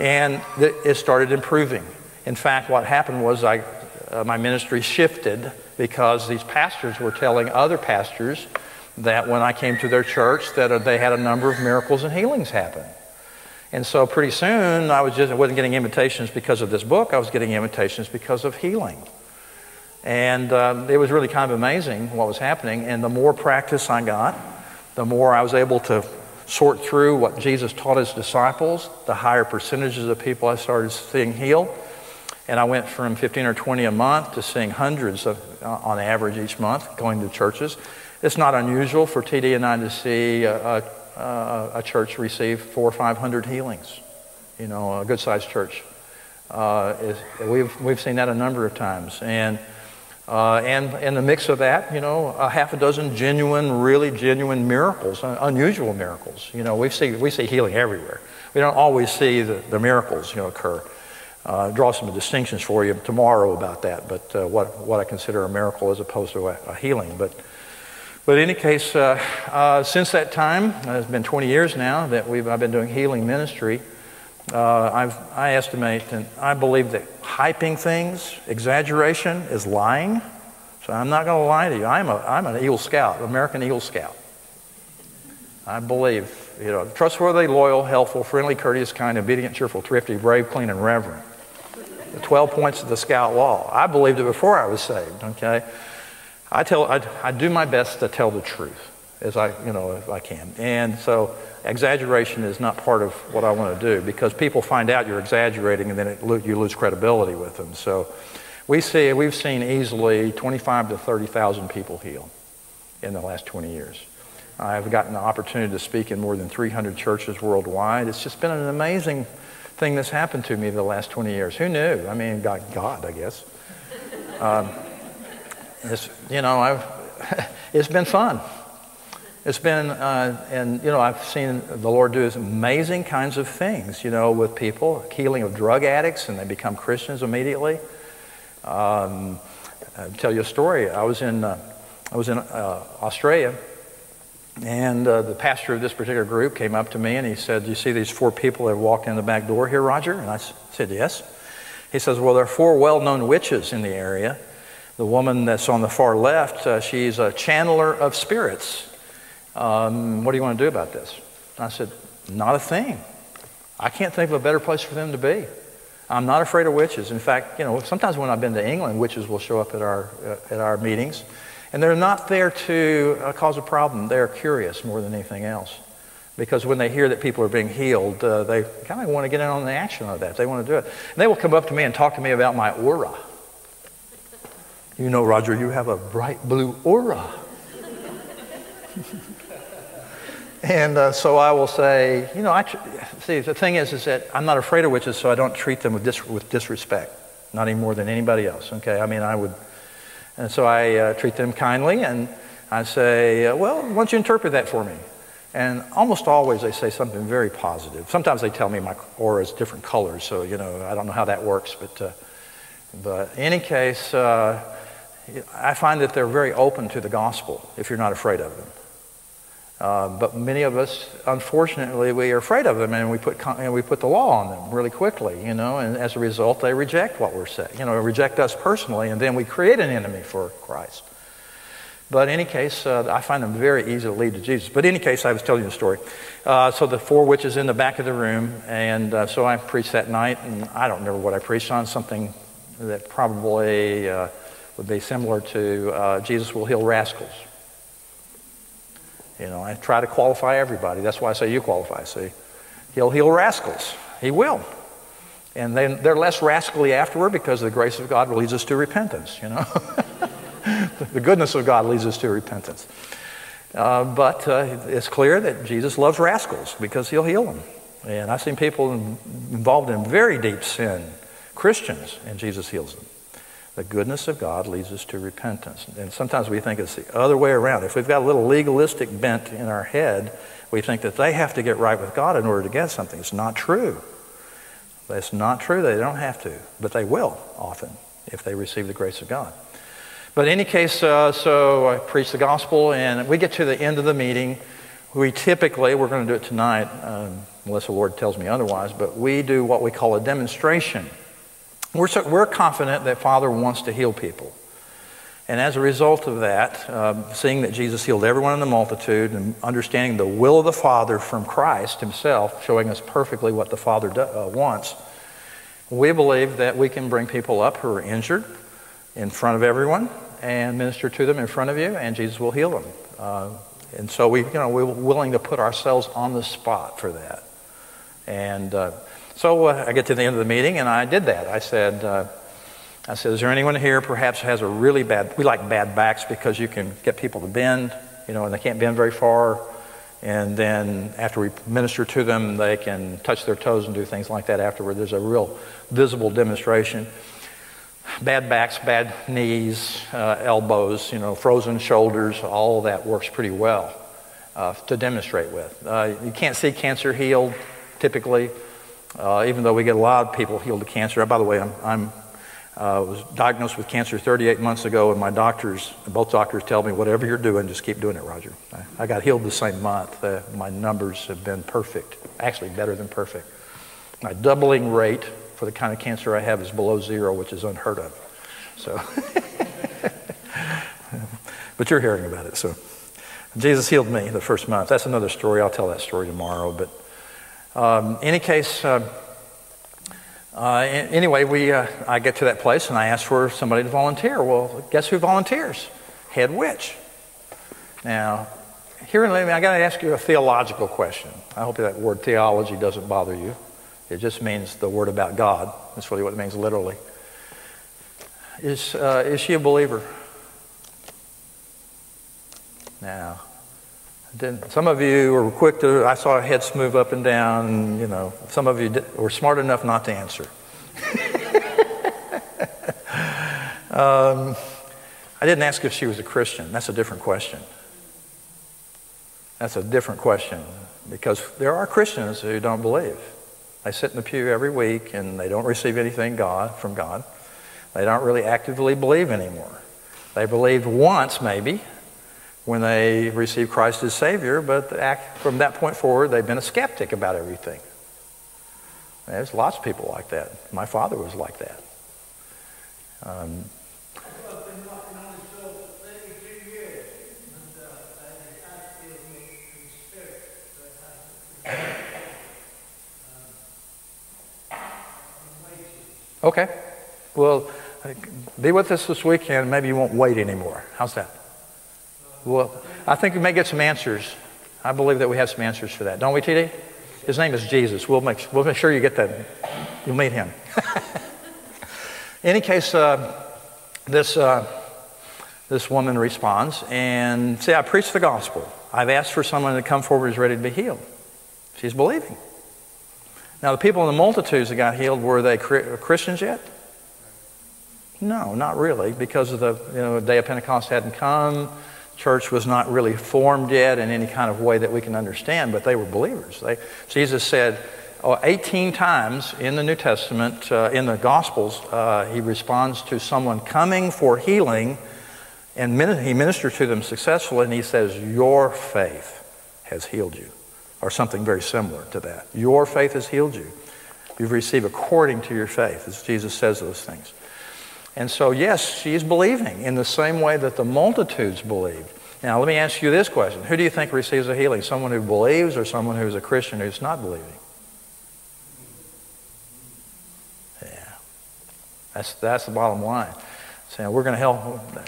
And it started improving. In fact, what happened was I, uh, my ministry shifted, because these pastors were telling other pastors that when I came to their church that they had a number of miracles and healings happen. And so pretty soon I was just, I wasn't getting invitations because of this book. I was getting invitations because of healing. And uh, it was really kind of amazing what was happening. And the more practice I got, the more I was able to sort through what Jesus taught his disciples, the higher percentages of people I started seeing healed. And I went from fifteen or twenty a month to seeing hundreds of, on average each month, going to churches. It's not unusual for T D and I to see a, a, a church receive four or five hundred healings. You know, a good-sized church. Uh, is, we've we've seen that a number of times, and uh, and in the mix of that, you know, a half a dozen genuine, really genuine miracles, unusual miracles. You know, we see we see healing everywhere. We don't always see the, the miracles, you know, occur. Uh, draw some distinctions for you tomorrow about that, but uh, what, what I consider a miracle as opposed to a, a healing. But, but in any case, uh, uh, since that time, uh, it's been twenty years now that we've, I've been doing healing ministry. Uh, I've, I estimate, and I believe that hyping things, exaggeration, is lying. So I'm not going to lie to you. I'm, a, I'm an Eagle Scout, American Eagle Scout. I believe, you know, trustworthy, loyal, helpful, friendly, courteous, kind, obedient, cheerful, thrifty, brave, clean, and reverent. The twelve points of the Scout Law. I believed it before I was saved, okay? I, tell, I, I do my best to tell the truth, as I, you know, if I can. And so exaggeration is not part of what I want to do, because people find out you're exaggerating and then it, you lose credibility with them. So we see, we've seen easily twenty-five to thirty thousand people heal in the last twenty years. I've gotten the opportunity to speak in more than three hundred churches worldwide. It's just been an amazing thing that's happened to me the last twenty years. Who knew? I mean, God, God I guess. Um, it's, you know, I've, it's been fun. It's been, uh, and, you know, I've seen the Lord do amazing kinds of things, you know, with people. Healing of drug addicts, and they become Christians immediately. Um, I'll tell you a story. I was in, uh, I was in uh, Australia, And uh, the pastor of this particular group came up to me and he said, "You see these four people that walked in the back door here, Roger?" And I said, "Yes." He says, "Well, there are four well-known witches in the area. The woman that's on the far left, uh, she's a channeler of spirits. Um, what do you want to do about this?" And I said, "Not a thing. I can't think of a better place for them to be. I'm not afraid of witches. In fact, you know, sometimes when I've been to England, witches will show up at our, uh, at our meetings. And they're not there to uh, cause a problem. They're curious more than anything else. Because when they hear that people are being healed, uh, they kind of want to get in on the action of that. They want to do it. And they will come up to me and talk to me about my aura. "You know, Roger, you have a bright blue aura." And uh, so I will say, you know, I tr see, the thing is, is that I'm not afraid of witches, so I don't treat them with, dis with disrespect, not any more than anybody else. Okay, I mean, I would... And so I uh, treat them kindly, and I say, uh, "Well, why don't you interpret that for me?" And almost always they say something very positive. Sometimes they tell me my aura is different colors, so, you know, I don't know how that works. But, uh, but in any case, uh, I find that they're very open to the gospel if you're not afraid of them. Uh, but many of us, unfortunately, we are afraid of them, and we put con and we put the law on them really quickly, you know. And as a result, they reject what we're saying, you know, reject us personally, and then we create an enemy for Christ. But in any case, uh, I find them very easy to lead to Jesus. But in any case, I was telling you the story. Uh, so the four witches in the back of the room, and uh, so I preached that night, and I don't remember what I preached on. Something that probably uh, would be similar to uh, Jesus will heal rascals. You know, I try to qualify everybody. That's why I say you qualify, see. He'll heal rascals. He will. And then they're less rascally afterward because the grace of God leads us to repentance, you know. The goodness of God leads us to repentance. Uh, but uh, it's clear that Jesus loves rascals because he'll heal them. And I've seen people in, involved in very deep sin, Christians, and Jesus heals them. The goodness of God leads us to repentance. And sometimes we think it's the other way around. If we've got a little legalistic bent in our head, we think that they have to get right with God in order to get something. It's not true. It's not true. They don't have to. But they will often if they receive the grace of God. But in any case, uh, so I preach the gospel, and we get to the end of the meeting. We typically, we're going to do it tonight, um, unless the Lord tells me otherwise, but we do what we call a demonstration. We're, so, we're confident that Father wants to heal people. And as a result of that, uh, seeing that Jesus healed everyone in the multitude and understanding the will of the Father from Christ himself, showing us perfectly what the Father do, uh, wants, we believe that we can bring people up who are injured in front of everyone and minister to them in front of you, and Jesus will heal them. Uh, and so we, you know, we're willing to put ourselves on the spot for that. And... Uh, So uh, I get to the end of the meeting, and I did that. I said, uh, "I said, is there anyone here perhaps has a really bad, we like bad backs because you can get people to bend, you know, and they can't bend very far. And then after we minister to them, they can touch their toes and do things like that afterward. There's a real visible demonstration. Bad backs, bad knees, uh, elbows, you know, frozen shoulders, all that works pretty well uh, to demonstrate with. Uh, you can't see cancer healed typically. Uh, even though we get a lot of people healed of cancer. By the way, I'm, I'm uh, was diagnosed with cancer thirty-eight months ago, and my doctors, both doctors, tell me, "Whatever you're doing, just keep doing it, Roger." I, I got healed the same month. Uh, my numbers have been perfect, actually better than perfect. My doubling rate for the kind of cancer I have is below zero, which is unheard of. So, but you're hearing about it. So, Jesus healed me the first month. That's another story. I'll tell that story tomorrow, but. Um, in any case, uh, uh, anyway, we, uh, I get to that place and I ask for somebody to volunteer. Well, guess who volunteers? Head witch. Now, here in Lemmy, I got to ask you a theological question. I hope that word theology doesn't bother you. It just means the word about God. That's really what it means literally. Is, uh, is she a believer? Now... Didn't. Some of you were quick to, I saw heads move up and down, and, you know, some of you did, were smart enough not to answer. um, I didn't ask if she was a Christian. That's a different question. That's a different question, because there are Christians who don't believe. They sit in the pew every week, and they don't receive anything God from God. They don't really actively believe anymore. They believed once, maybe, when they received Christ as Savior, but from that point forward, they've been a skeptic about everything. There's lots of people like that. My father was like that. Um, Okay. Well, be with us this weekend. Maybe you won't wait anymore. How's that? Well, I think we may get some answers. I believe that we have some answers for that. Don't we, T D? His name is Jesus. We'll make, we'll make sure you get that. You'll meet him. In any case, uh, this, uh, this woman responds and say, I preach the gospel. I've asked for someone to come forward who's ready to be healed. She's believing. Now, the people in the multitudes that got healed, were they Christians yet? No, not really, because of the you know, day of Pentecost hadn't come. Church was not really formed yet in any kind of way that we can understand, but they were believers. They, Jesus said oh, eighteen times in the New Testament, uh, in the Gospels, uh, he responds to someone coming for healing, and min he ministered to them successfully, and he says, your faith has healed you, or something very similar to that. Your faith has healed you. You've received according to your faith, as Jesus says those things. And so, yes, she's believing in the same way that the multitudes believed. Now, let me ask you this question. Who do you think receives a healing? Someone who believes or someone who's a Christian who's not believing? Yeah. That's, that's the bottom line. So we're going to help.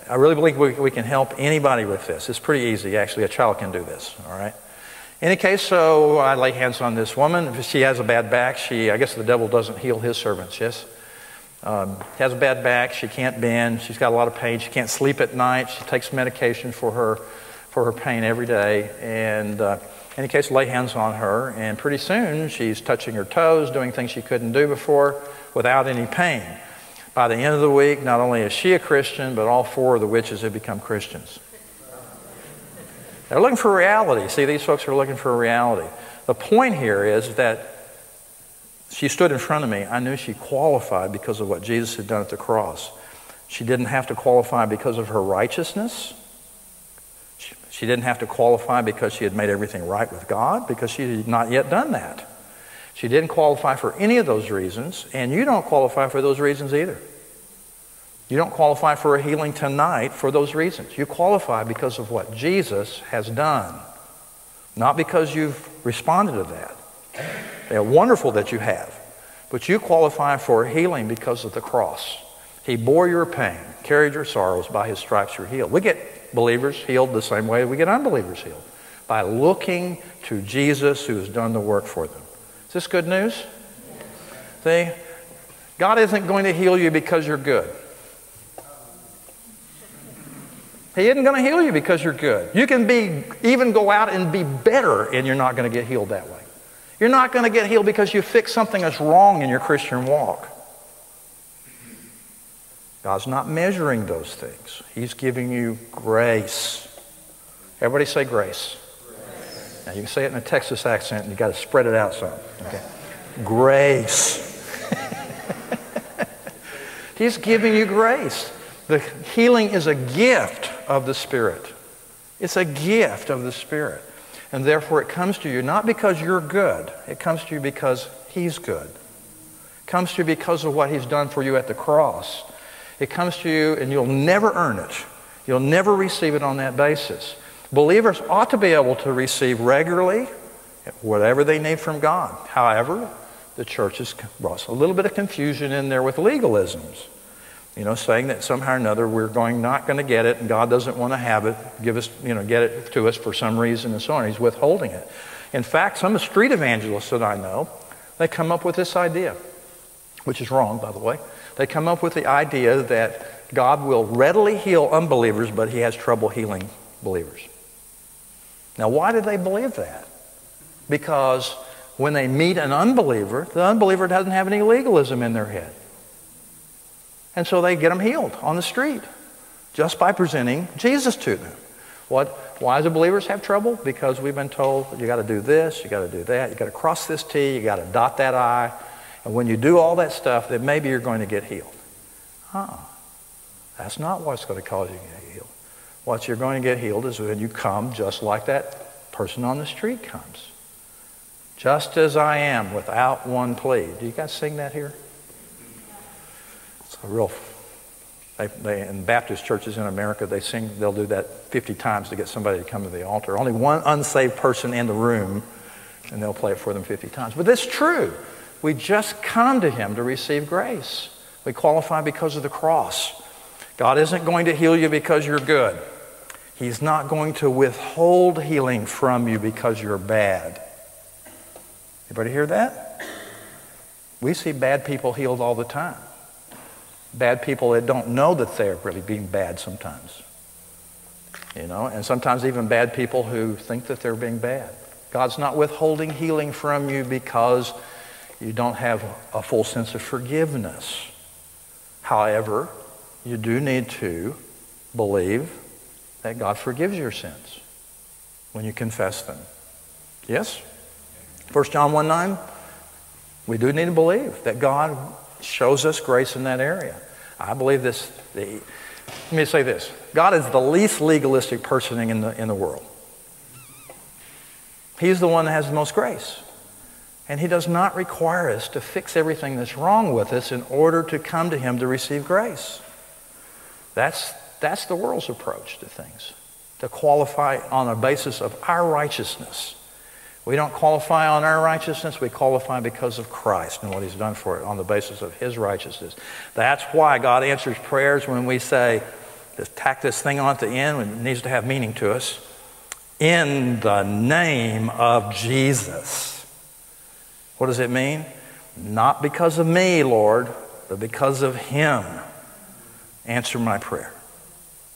I really believe we, we can help anybody with this. It's pretty easy, actually. A child can do this, all right? In any case, so I lay hands on this woman. If she has a bad back, she, I guess the devil doesn't heal his servants, yes? Um, has a bad back, she can't bend, she's got a lot of pain, she can't sleep at night, she takes medication for her, for her pain every day, and uh, in any case, lay hands on her, and pretty soon she's touching her toes, doing things she couldn't do before without any pain. By the end of the week, not only is she a Christian, but all four of the witches have become Christians. They're looking for reality. See, these folks are looking for reality. The point here is that she stood in front of me. I knew she qualified because of what Jesus had done at the cross. She didn't have to qualify because of her righteousness. She, she didn't have to qualify because she had made everything right with God, because she had not yet done that. She didn't qualify for any of those reasons, and you don't qualify for those reasons either. You don't qualify for a healing tonight for those reasons. You qualify because of what Jesus has done, not because you've responded to that. They're wonderful that you have, but you qualify for healing because of the cross. He bore your pain, carried your sorrows, by his stripes you're healed. We get believers healed the same way we get unbelievers healed, by looking to Jesus who has done the work for them. Is this good news? See, God isn't going to heal you because you're good. He isn't going to heal you because you're good. You can be, even go out and be better, and you're not going to get healed that way. You're not going to get healed because you fix something that's wrong in your Christian walk. God's not measuring those things. He's giving you grace. Everybody say grace. Grace. Now you can say it in a Texas accent, and you've got to spread it out some. Okay. Grace. He's giving you grace. The healing is a gift of the Spirit. It's a gift of the Spirit. And therefore it comes to you not because you're good. It comes to you because he's good. It comes to you because of what he's done for you at the cross. It comes to you and you'll never earn it. You'll never receive it on that basis. Believers ought to be able to receive regularly whatever they need from God. However, the church has brought a little bit of confusion in there with legalisms. You know, saying that somehow or another we're going, not going to get it, and God doesn't want to have it, give us, you know, get it to us for some reason and so on. He's withholding it. In fact, some street evangelists that I know, they come up with this idea, which is wrong, by the way. They come up with the idea that God will readily heal unbelievers, but he has trouble healing believers. Now, why do they believe that? Because when they meet an unbeliever, the unbeliever doesn't have any legalism in their head. And so they get them healed on the street just by presenting Jesus to them. What, why do believers have trouble? Because we've been told, you got to do this, you got to do that, you got to cross this T, you got to dot that I. And when you do all that stuff, then maybe you're going to get healed. Huh. That's not what's going to cause you to get healed. What you're going to get healed is when you come just like that person on the street comes. Just as I am, without one plea. Do you guys sing that here? It's a real... They, they, in Baptist churches in America, they sing, they'll do that fifty times to get somebody to come to the altar. Only one unsaved person in the room, and they'll play it for them fifty times. But that's true. We just come to him to receive grace. We qualify because of the cross. God isn't going to heal you because you're good. He's not going to withhold healing from you because you're bad. Anybody hear that? We see bad people healed all the time. Bad people that don't know that they're really being bad sometimes. You know, and sometimes even bad people who think that they're being bad. God's not withholding healing from you because you don't have a full sense of forgiveness. However, you do need to believe that God forgives your sins when you confess them. Yes? First John one nine, we do need to believe that God shows us grace in that area. I believe this. The, let me say this. God is the least legalistic person in the, in the world. He's the one that has the most grace. And he does not require us to fix everything that's wrong with us in order to come to him to receive grace. That's, that's the world's approach to things, to qualify on a basis of our righteousness. We don't qualify on our righteousness. We qualify because of Christ and what he's done for it on the basis of his righteousness. That's why God answers prayers when we say, just tack this thing on at the end. It needs to have meaning to us. In the name of Jesus. What does it mean? Not because of me, Lord, but because of him. Answer my prayer.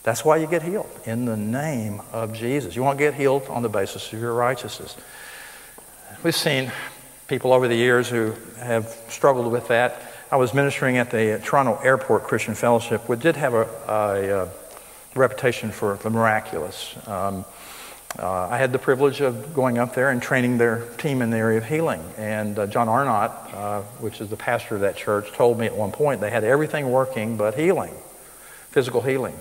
That's why you get healed. In the name of Jesus. You won't get healed on the basis of your righteousness. We've seen people over the years who have struggled with that. I was ministering at the Toronto Airport Christian Fellowship, which did have a, a, a reputation for the miraculous. Um, uh, I had the privilege of going up there and training their team in the area of healing. And uh, John Arnott, uh, which is the pastor of that church, told me at one point they had everything working but healing, physical healing.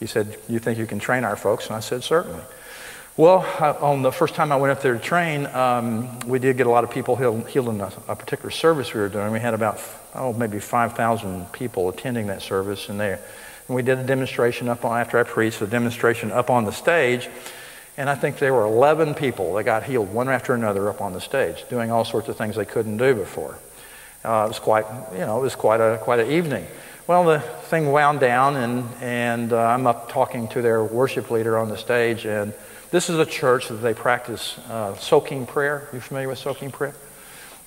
He said, you think you can train our folks? And I said, certainly. Well, uh, on the first time I went up there to train, um, we did get a lot of people healed, healed in a, a particular service we were doing. We had about, oh, maybe five thousand people attending that service. And, they, and we did a demonstration up on, after I preached, a demonstration up on the stage. And I think there were eleven people that got healed one after another up on the stage, doing all sorts of things they couldn't do before. Uh, it was quite, you know, it was quite, a, quite an evening. Well, the thing wound down, and, and uh, I'm up talking to their worship leader on the stage, and this is a church that they practice uh, soaking prayer. You familiar with soaking prayer?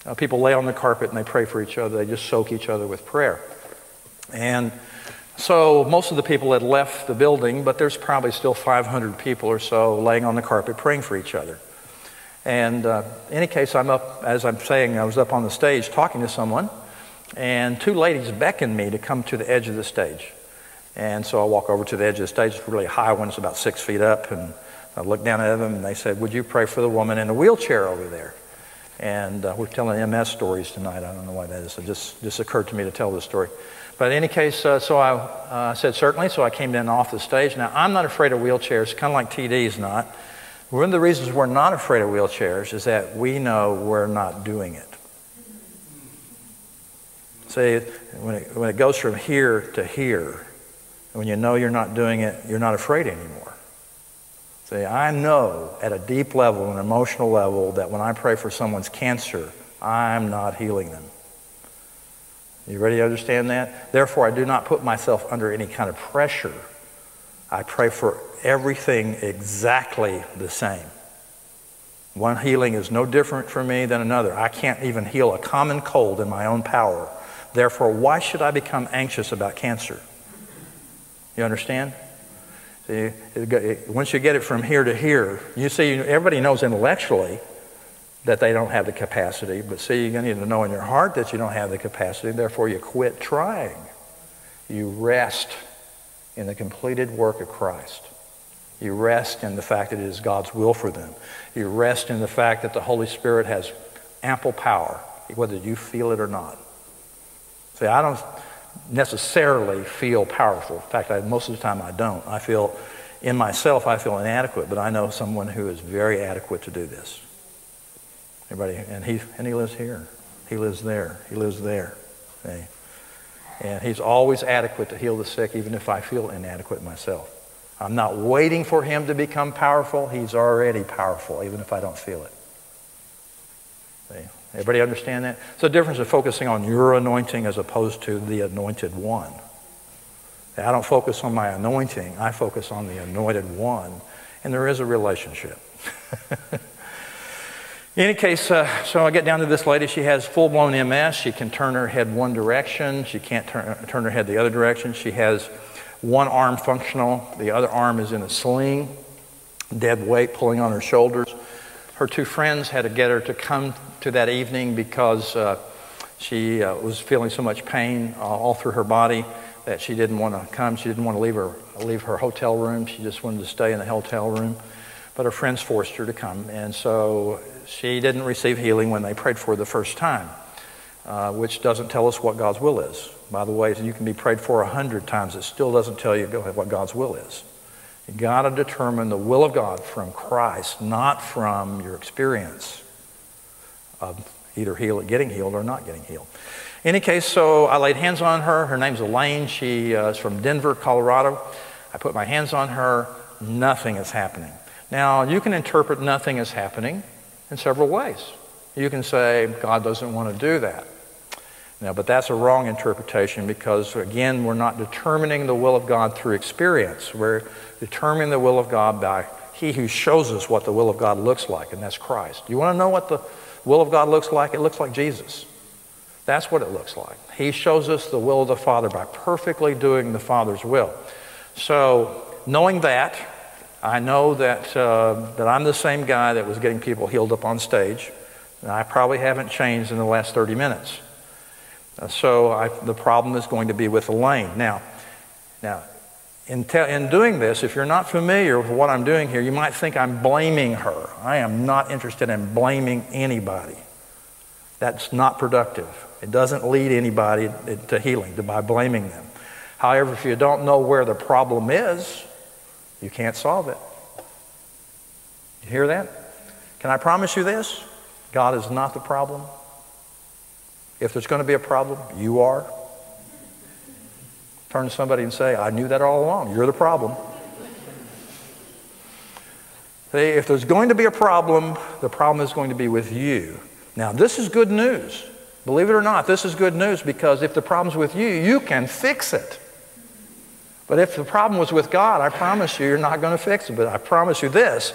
Uh, people lay on the carpet and they pray for each other. They just soak each other with prayer. And so most of the people had left the building, but there's probably still five hundred people or so laying on the carpet praying for each other. And uh, in any case, I'm up, as I'm saying, I was up on the stage talking to someone, and two ladies beckoned me to come to the edge of the stage. And so I walk over to the edge of the stage. It's a really high one. It's about six feet up, and I looked down at them, and they said, would you pray for the woman in the wheelchair over there? And uh, we're telling M S stories tonight. I don't know why that is. It just, just occurred to me to tell this story. But in any case, uh, so I uh, said, certainly. So I came down off the stage. Now, I'm not afraid of wheelchairs, kind of like T D's not. One of the reasons we're not afraid of wheelchairs is that we know we're not doing it. See, when it, when it goes from here to here, when you know you're not doing it, you're not afraid anymore. See, I know at a deep level, an emotional level, that when I pray for someone's cancer, I'm not healing them. You ready to understand that? Therefore, I do not put myself under any kind of pressure. I pray for everything exactly the same. One healing is no different for me than another. I can't even heal a common cold in my own power. Therefore, why should I become anxious about cancer? You understand? See, it, it, once you get it from here to here, you see, everybody knows intellectually that they don't have the capacity, but see, you're going to need to know in your heart that you don't have the capacity, therefore you quit trying. You rest in the completed work of Christ. You rest in the fact that it is God's will for them. You rest in the fact that the Holy Spirit has ample power, whether you feel it or not. See, I don't necessarily feel powerful. In fact, I, most of the time I don't. I feel in myself, I feel inadequate, but I know someone who is very adequate to do this. Everybody, and he and he lives here. He lives there. He lives there. Okay? And he's always adequate to heal the sick, even if I feel inadequate myself. I'm not waiting for him to become powerful. He's already powerful, even if I don't feel it. Okay? Everybody understand that? So the difference of focusing on your anointing as opposed to the anointed one. I don't focus on my anointing. I focus on the anointed one. And there is a relationship. In any case, uh, so I get down to this lady. She has full-blown M S. She can turn her head one direction. She can't turn, turn her head the other direction. She has one arm functional. The other arm is in a sling, dead weight pulling on her shoulders. Her two friends had to get her to come to that evening because uh, she uh, was feeling so much pain uh, all through her body that she didn't want to come. She didn't want to leave her, leave her hotel room. She just wanted to stay in the hotel room. But her friends forced her to come, and so she didn't receive healing when they prayed for her the first time, uh, which doesn't tell us what God's will is. By the way, you can be prayed for a hundred times. It still doesn't tell you what God's will is. You got to determine the will of God from Christ, not from your experience of either heal, getting healed or not getting healed. In any case, so I laid hands on her. Her name's Elaine. She uh, is from Denver, Colorado. I put my hands on her. Nothing is happening. Now, you can interpret nothing is happening in several ways. You can say, God doesn't want to do that. Now, but that's a wrong interpretation because, again, we're not determining the will of God through experience. We're determining the will of God by He who shows us what the will of God looks like, and that's Christ. You want to know what the will of God looks like? It looks like Jesus. That's what it looks like. He shows us the will of the Father by perfectly doing the Father's will. So, knowing that, I know that, uh, that I'm the same guy that was getting people healed up on stage, and I probably haven't changed in the last thirty minutes. Uh, so I, the problem is going to be with Elaine. Now, now in, in doing this, if you're not familiar with what I'm doing here, you might think I'm blaming her. I am not interested in blaming anybody. That's not productive. It doesn't lead anybody to healing by blaming them. However, if you don't know where the problem is, you can't solve it. You hear that? Can I promise you this? God is not the problem. If there's going to be a problem, you are. Turn to somebody and say, I knew that all along. You're the problem. See, if there's going to be a problem, the problem is going to be with you. Now, this is good news. Believe it or not, this is good news because if the problem's with you, you can fix it. But if the problem was with God, I promise you, you're not going to fix it. But I promise you this,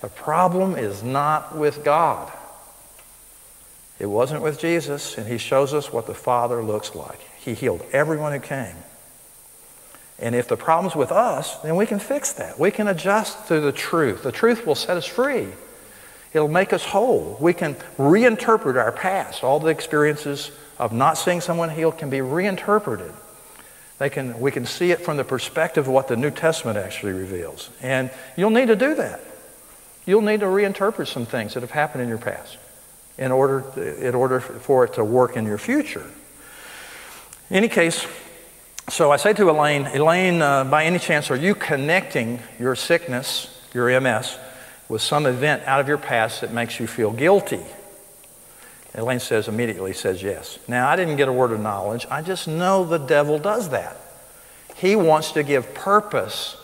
the problem is not with God. It wasn't with Jesus, and He shows us what the Father looks like. He healed everyone who came. And if the problem's with us, then we can fix that. We can adjust to the truth. The truth will set us free. It'll make us whole. We can reinterpret our past. All the experiences of not seeing someone healed can be reinterpreted. They can, we can see it from the perspective of what the New Testament actually reveals. And you'll need to do that. You'll need to reinterpret some things that have happened in your past in order, in order for it to work in your future. In any case, so I say to Elaine, Elaine, uh, by any chance, are you connecting your sickness, your M S, with some event out of your past that makes you feel guilty? Elaine says, immediately says yes. Now, I didn't get a word of knowledge. I just know the devil does that. He wants to give purpose,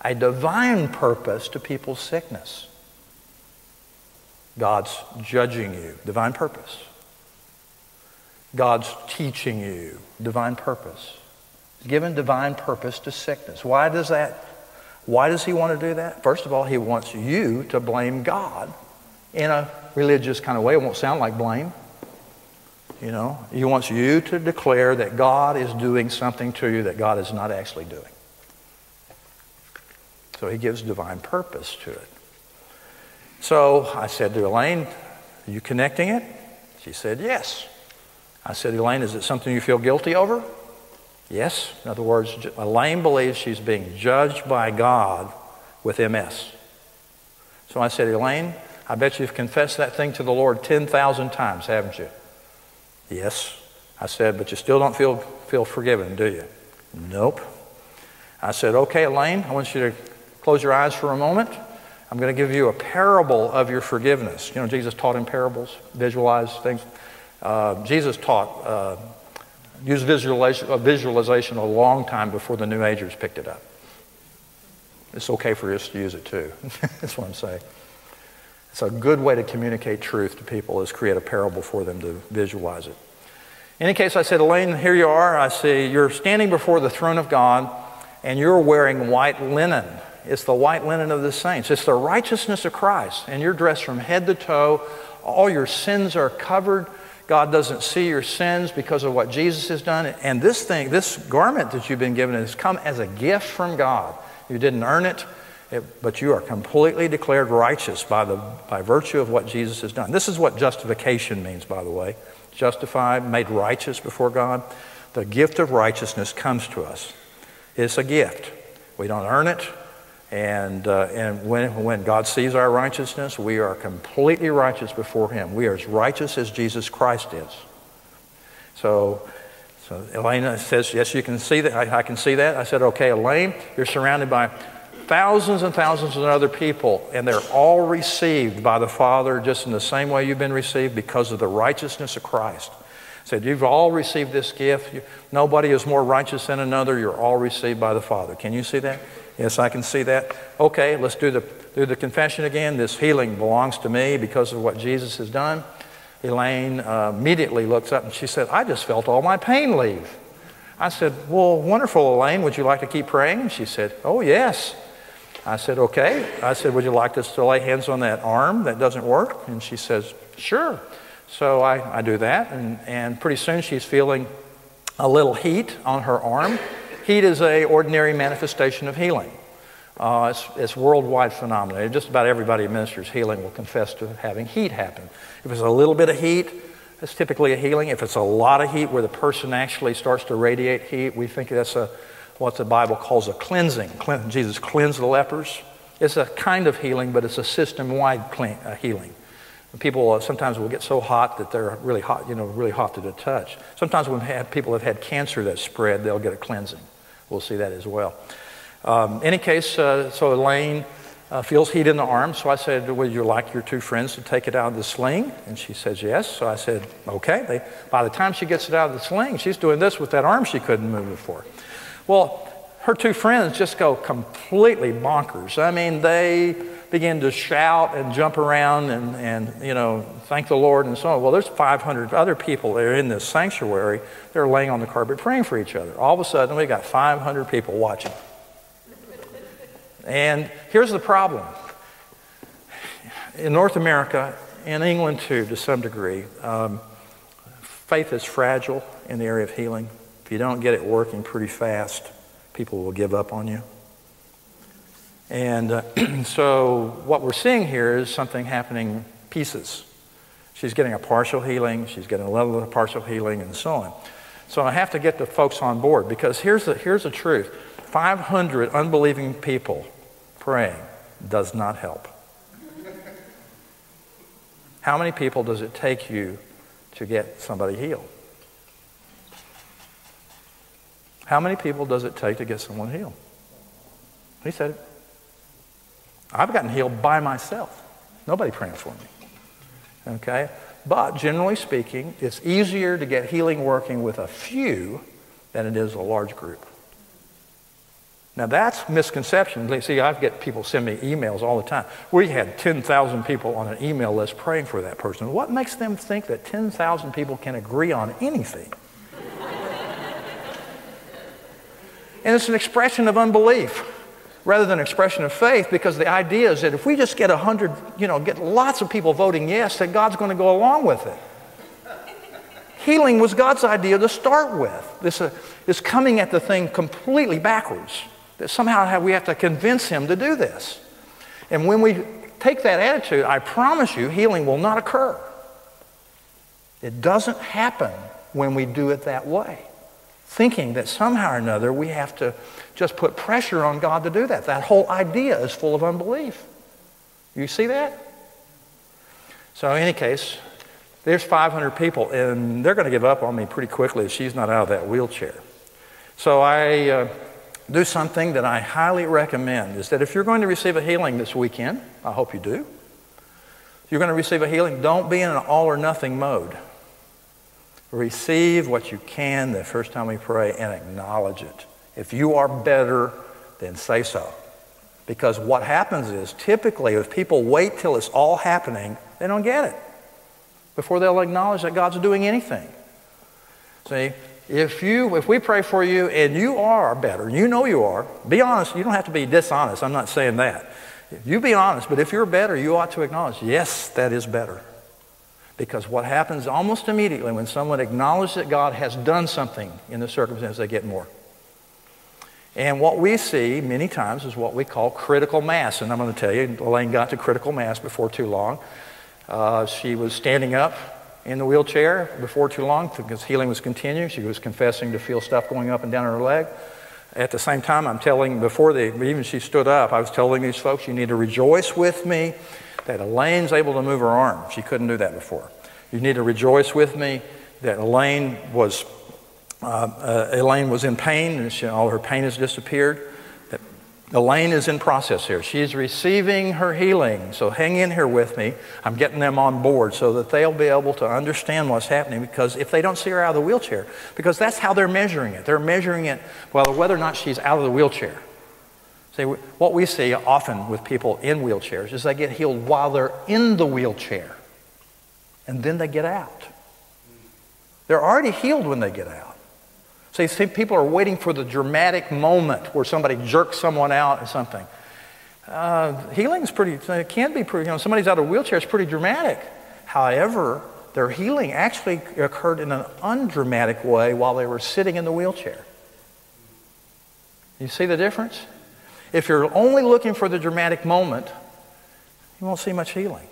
a divine purpose, to people's sickness. God's judging you, divine purpose. God's teaching you, divine purpose. He's given divine purpose to sickness. Why does that? Why does he want to do that? First of all, he wants you to blame God in a religious kind of way. It won't sound like blame. You know, he wants you to declare that God is doing something to you that God is not actually doing. So he gives divine purpose to it. So I said to Elaine, are you connecting it? She said, yes. I said, Elaine, is it something you feel guilty over? Yes. In other words, Elaine believes she's being judged by God with M S. So I said, Elaine, I bet you've confessed that thing to the Lord ten thousand times, haven't you? Yes. I said, but you still don't feel, feel forgiven, do you? Nope. I said, okay, Elaine, I want you to Close your eyes for a moment. I'm going to give you a parable of your forgiveness. You know, Jesus taught in parables, visualize things. Uh, Jesus taught, uh, used visualization, uh, visualization a long time before the New Agers picked it up. It's okay for us to use it too. That's what I'm saying. It's a good way to communicate truth to people is create a parable for them to visualize it. In any case, I said, Elaine, here you are. I see you're standing before the throne of God and you're wearing white linen. It's the white linen of the saints. It's the righteousness of Christ. And you're dressed from head to toe. All your sins are covered. God doesn't see your sins because of what Jesus has done. And this thing, this garment that you've been given has come as a gift from God. You didn't earn it, it but you are completely declared righteous by, the, by virtue of what Jesus has done. This is what justification means, by the way. Justified, made righteous before God. The gift of righteousness comes to us. It's a gift. We don't earn it. And, uh, and when, when God sees our righteousness, we are completely righteous before him. We are as righteous as Jesus Christ is. So, so Elaine says, yes, you can see that. I, I can see that. I said, okay, Elaine, you're surrounded by thousands and thousands of other people, and they're all received by the Father just in the same way you've been received because of the righteousness of Christ. I said, you've all received this gift. You, nobody is more righteous than another. You're all received by the Father. Can you see that? Yes, I can see that. Okay, let's do the, do the confession again. This healing belongs to me because of what Jesus has done. Elaine uh, immediately looks up and she said, I just felt all my pain leave. I said, well, wonderful, Elaine. Would you like to keep praying? And she said, oh, yes. I said, okay. I said, would you like us to lay hands on that arm that doesn't work? And she says, sure. So I, I do that, and, and pretty soon she's feeling a little heat on her arm. Heat is an ordinary manifestation of healing. Uh, it's, it's worldwide phenomenon. Just about everybody who ministers healing will confess to having heat happen. If it's a little bit of heat, it's typically a healing. If it's a lot of heat where the person actually starts to radiate heat, we think that's a, what the Bible calls a cleansing. Cle- Jesus cleansed the lepers. It's a kind of healing, but it's a system-wide clean, uh, healing. People uh, sometimes will get so hot that they're really hot, you know, really hot to the touch. Sometimes when have, people have had cancer that's spread, they'll get a cleansing. We'll see that as well. Um, in any case, uh, so Elaine uh, feels heat in the arm. So I said, would you like your two friends to take it out of the sling? And she says, yes. So I said, okay. They, by the time she gets it out of the sling, she's doing this with that arm she couldn't move before. Well, her two friends just go completely bonkers. I mean, they begin to shout and jump around and, and, you know, thank the Lord and so on. Well, there's five hundred other people that are in this sanctuary. They're laying on the carpet praying for each other. All of a sudden, we've got five hundred people watching. And here's the problem. In North America, in England too, to some degree, um, faith is fragile in the area of healing. If you don't get it working pretty fast, people will give up on you. And uh, so what we're seeing here is something happening pieces. She's getting a partial healing. She's getting a level of partial healing and so on. So I have to get the folks on board because here's the, here's the truth. five hundred unbelieving people praying does not help. How many people does it take you to get somebody healed? How many people does it take to get someone healed? He said it. I've gotten healed by myself. Nobody praying for me, okay? But generally speaking, it's easier to get healing working with a few than it is a large group. Now that's misconception. See, I get people send me emails all the time. We had ten thousand people on an email list praying for that person. What makes them think that ten thousand people can agree on anything? And it's an expression of unbelief rather than an expression of faith, because the idea is that if we just get a hundred, you know, get lots of people voting yes, that God's going to go along with it. Healing was God's idea to start with. This uh, is coming at the thing completely backwards, that somehow we have to convince him to do this. And when we take that attitude, I promise you, healing will not occur. It doesn't happen when we do it that way, thinking that somehow or another we have to just put pressure on God to do that. That whole idea is full of unbelief. You see that? So in any case, there's five hundred people, and they're going to give up on me pretty quickly if she's not out of that wheelchair. So I uh, do something that I highly recommend, is that if you're going to receive a healing this weekend, I hope you do, if you're going to receive a healing, don't be in an all or nothing mode. Receive what you can the first time we pray and acknowledge it. If you are better, then say so. Because what happens is, typically, if people wait till it's all happening, they don't get it before they'll acknowledge that God's doing anything. See, if you, if we pray for you and you are better, you know you are, be honest, you don't have to be dishonest, I'm not saying that. You be honest, but if you're better, you ought to acknowledge, yes, that is better. Because what happens almost immediately when someone acknowledges that God has done something in the circumstance, they get more. And what we see many times is what we call critical mass. And I'm going to tell you, Elaine got to critical mass before too long. Uh, she was standing up in the wheelchair before too long because healing was continuing. She was confessing to feel stuff going up and down her leg. At the same time, I'm telling, before they, even she stood up, I was telling these folks, you need to rejoice with me that Elaine's able to move her arm. She couldn't do that before. You need to rejoice with me that Elaine was, uh, uh, Elaine was in pain, and she, all her pain has disappeared. That Elaine is in process here. She's receiving her healing, so hang in here with me. I'm getting them on board so that they'll be able to understand what's happening, because if they don't see her out of the wheelchair, because that's how they're measuring it. They're measuring it, well, whether or not she's out of the wheelchair. See, what we see often with people in wheelchairs is they get healed while they're in the wheelchair, and then they get out. They're already healed when they get out. See, see people are waiting for the dramatic moment where somebody jerks someone out or something. Uh, healing is pretty, it can be pretty, you know, somebody's out of a wheelchair, it's pretty dramatic. However, their healing actually occurred in an undramatic way while they were sitting in the wheelchair. You see the difference? If you're only looking for the dramatic moment, you won't see much healing,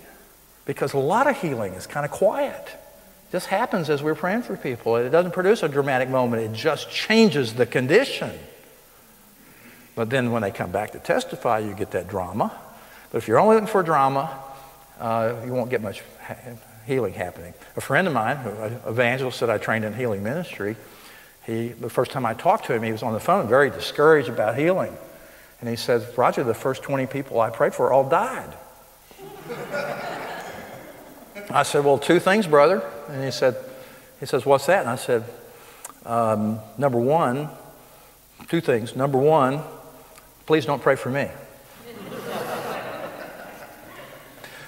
because a lot of healing is kind of quiet. It just happens as we're praying for people. It doesn't produce a dramatic moment. It just changes the condition. But then when they come back to testify, you get that drama. But if you're only looking for drama, uh, you won't get much healing happening. A friend of mine, an evangelist that I trained in healing ministry, he, the first time I talked to him, he was on the phone very discouraged about healing. And he says, Roger, the first twenty people I prayed for all died. I said, well, two things, brother. And he said, he says, what's that? And I said, um, number one, two things. Number one, please don't pray for me.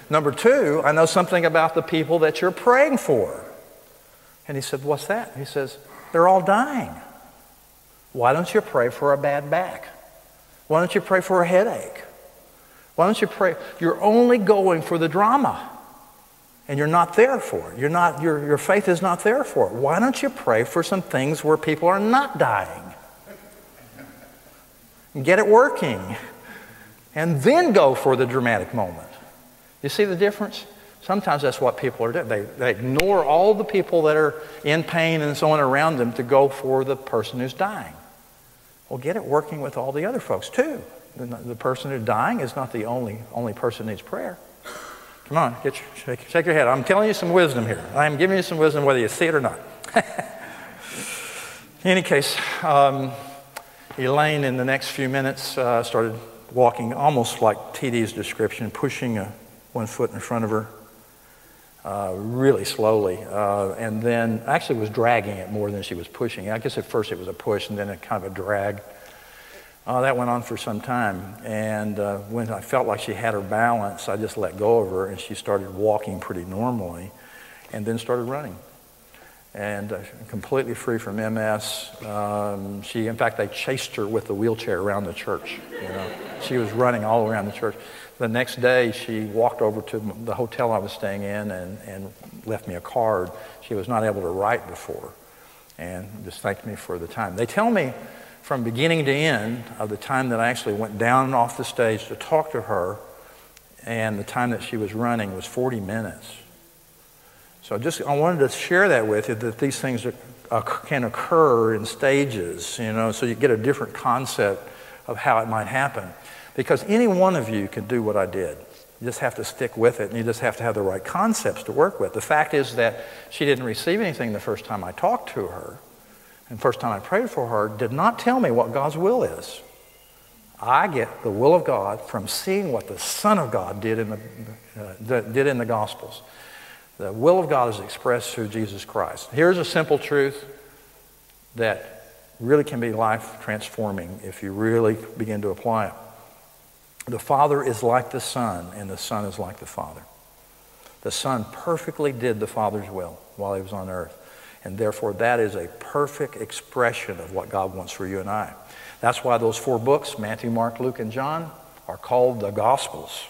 Number two, I know something about the people that you're praying for. And he said, what's that? He says, they're all dying. Why don't you pray for a bad back? Why don't you pray for a headache? Why don't you pray? You're only going for the drama, and you're not there for it. You're not, your, your faith is not there for it. Why don't you pray for some things where people are not dying? And get it working, and then go for the dramatic moment. You see the difference? Sometimes that's what people are doing. They, they ignore all the people that are in pain and so on around them to go for the person who's dying. Well, get it working with all the other folks, too. The, the person who's dying is not the only, only person who needs prayer. Come on, get your, shake, shake your head. I'm telling you some wisdom here. I'm giving you some wisdom whether you see it or not. In any case, um, Elaine, in the next few minutes, uh, started walking almost like T D's description, pushing a, one foot in front of her uh, really slowly, uh, and then actually was dragging it more than she was pushing. I guess at first it was a push and then a kind of a drag. Uh, that went on for some time, and uh, when I felt like she had her balance, I just let go of her, and she started walking pretty normally, and then started running, and uh, completely free from M S. Um, she, in fact, they chased her with the wheelchair around the church. You know, she was running all around the church. The next day, she walked over to the hotel I was staying in and, and left me a card. She was not able to write before, and just thanked me for the time. They tell me, from beginning to end of the time that I actually went down and off the stage to talk to her and the time that she was running was forty minutes. So just, I wanted to share that with you, that these things are, uh, can occur in stages, you know, so you get a different concept of how it might happen. Because any one of you can do what I did. You just have to stick with it, and you just have to have the right concepts to work with. The fact is that she didn't receive anything the first time I talked to her. And first time I prayed for her, did not tell me what God's will is. I get the will of God from seeing what the Son of God did in the, uh, the, did in the Gospels. The will of God is expressed through Jesus Christ. Here's a simple truth that really can be life-transforming if you really begin to apply it. The Father is like the Son, and the Son is like the Father. The Son perfectly did the Father's will while he was on earth, and therefore that is a perfect expression of what God wants for you and I. That's why those four books, Matthew, Mark, Luke, and John, are called the Gospels,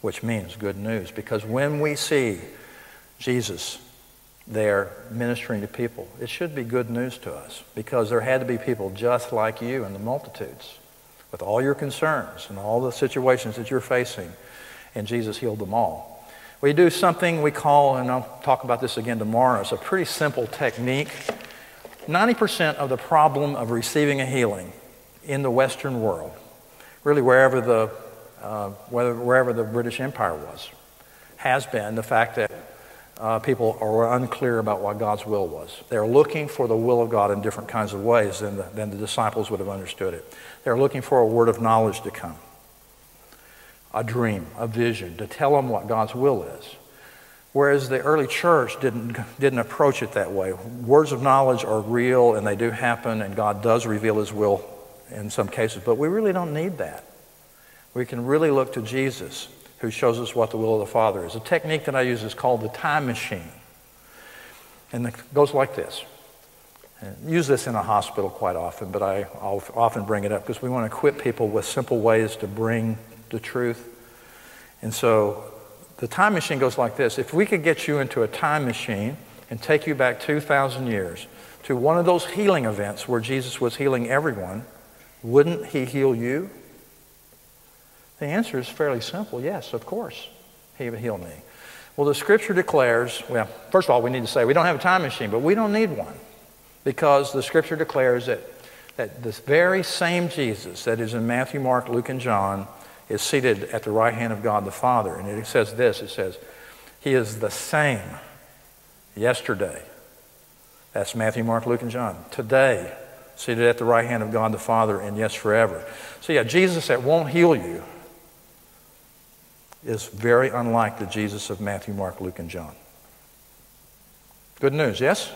which means good news. Because when we see Jesus there ministering to people, it should be good news to us, because there had to be people just like you in the multitudes with all your concerns and all the situations that you're facing, and Jesus healed them all. We do something we call, and I'll talk about this again tomorrow, it's a pretty simple technique. ninety percent of the problem of receiving a healing in the Western world, really wherever the, uh, whether, wherever the British Empire was, has been the fact that uh, people are unclear about what God's will was. They're looking for the will of God in different kinds of ways than the, than the disciples would have understood it. They're looking for a word of knowledge to come, a dream, a vision, to tell them what God's will is. Whereas the early church didn't, didn't approach it that way. Words of knowledge are real and they do happen, and God does reveal his will in some cases, but we really don't need that. We can really look to Jesus, who shows us what the will of the Father is. A technique that I use is called the time machine. And it goes like this. I use this in a hospital quite often, but I I'll often bring it up because we want to equip people with simple ways to bring the truth. And so the time machine goes like this. If we could get you into a time machine and take you back two thousand years to one of those healing events where Jesus was healing everyone, wouldn't he heal you? The answer is fairly simple. Yes, of course, he would heal me. Well, the scripture declares, well, first of all, we need to say we don't have a time machine, but we don't need one, because the scripture declares that, that this very same Jesus that is in Matthew, Mark, Luke, and John is seated at the right hand of God the Father. And it says this, it says, he is the same yesterday. That's Matthew, Mark, Luke, and John. Today, seated at the right hand of God the Father, and yes, forever. So yeah, Jesus that won't heal you is very unlike the Jesus of Matthew, Mark, Luke, and John. Good news, yes?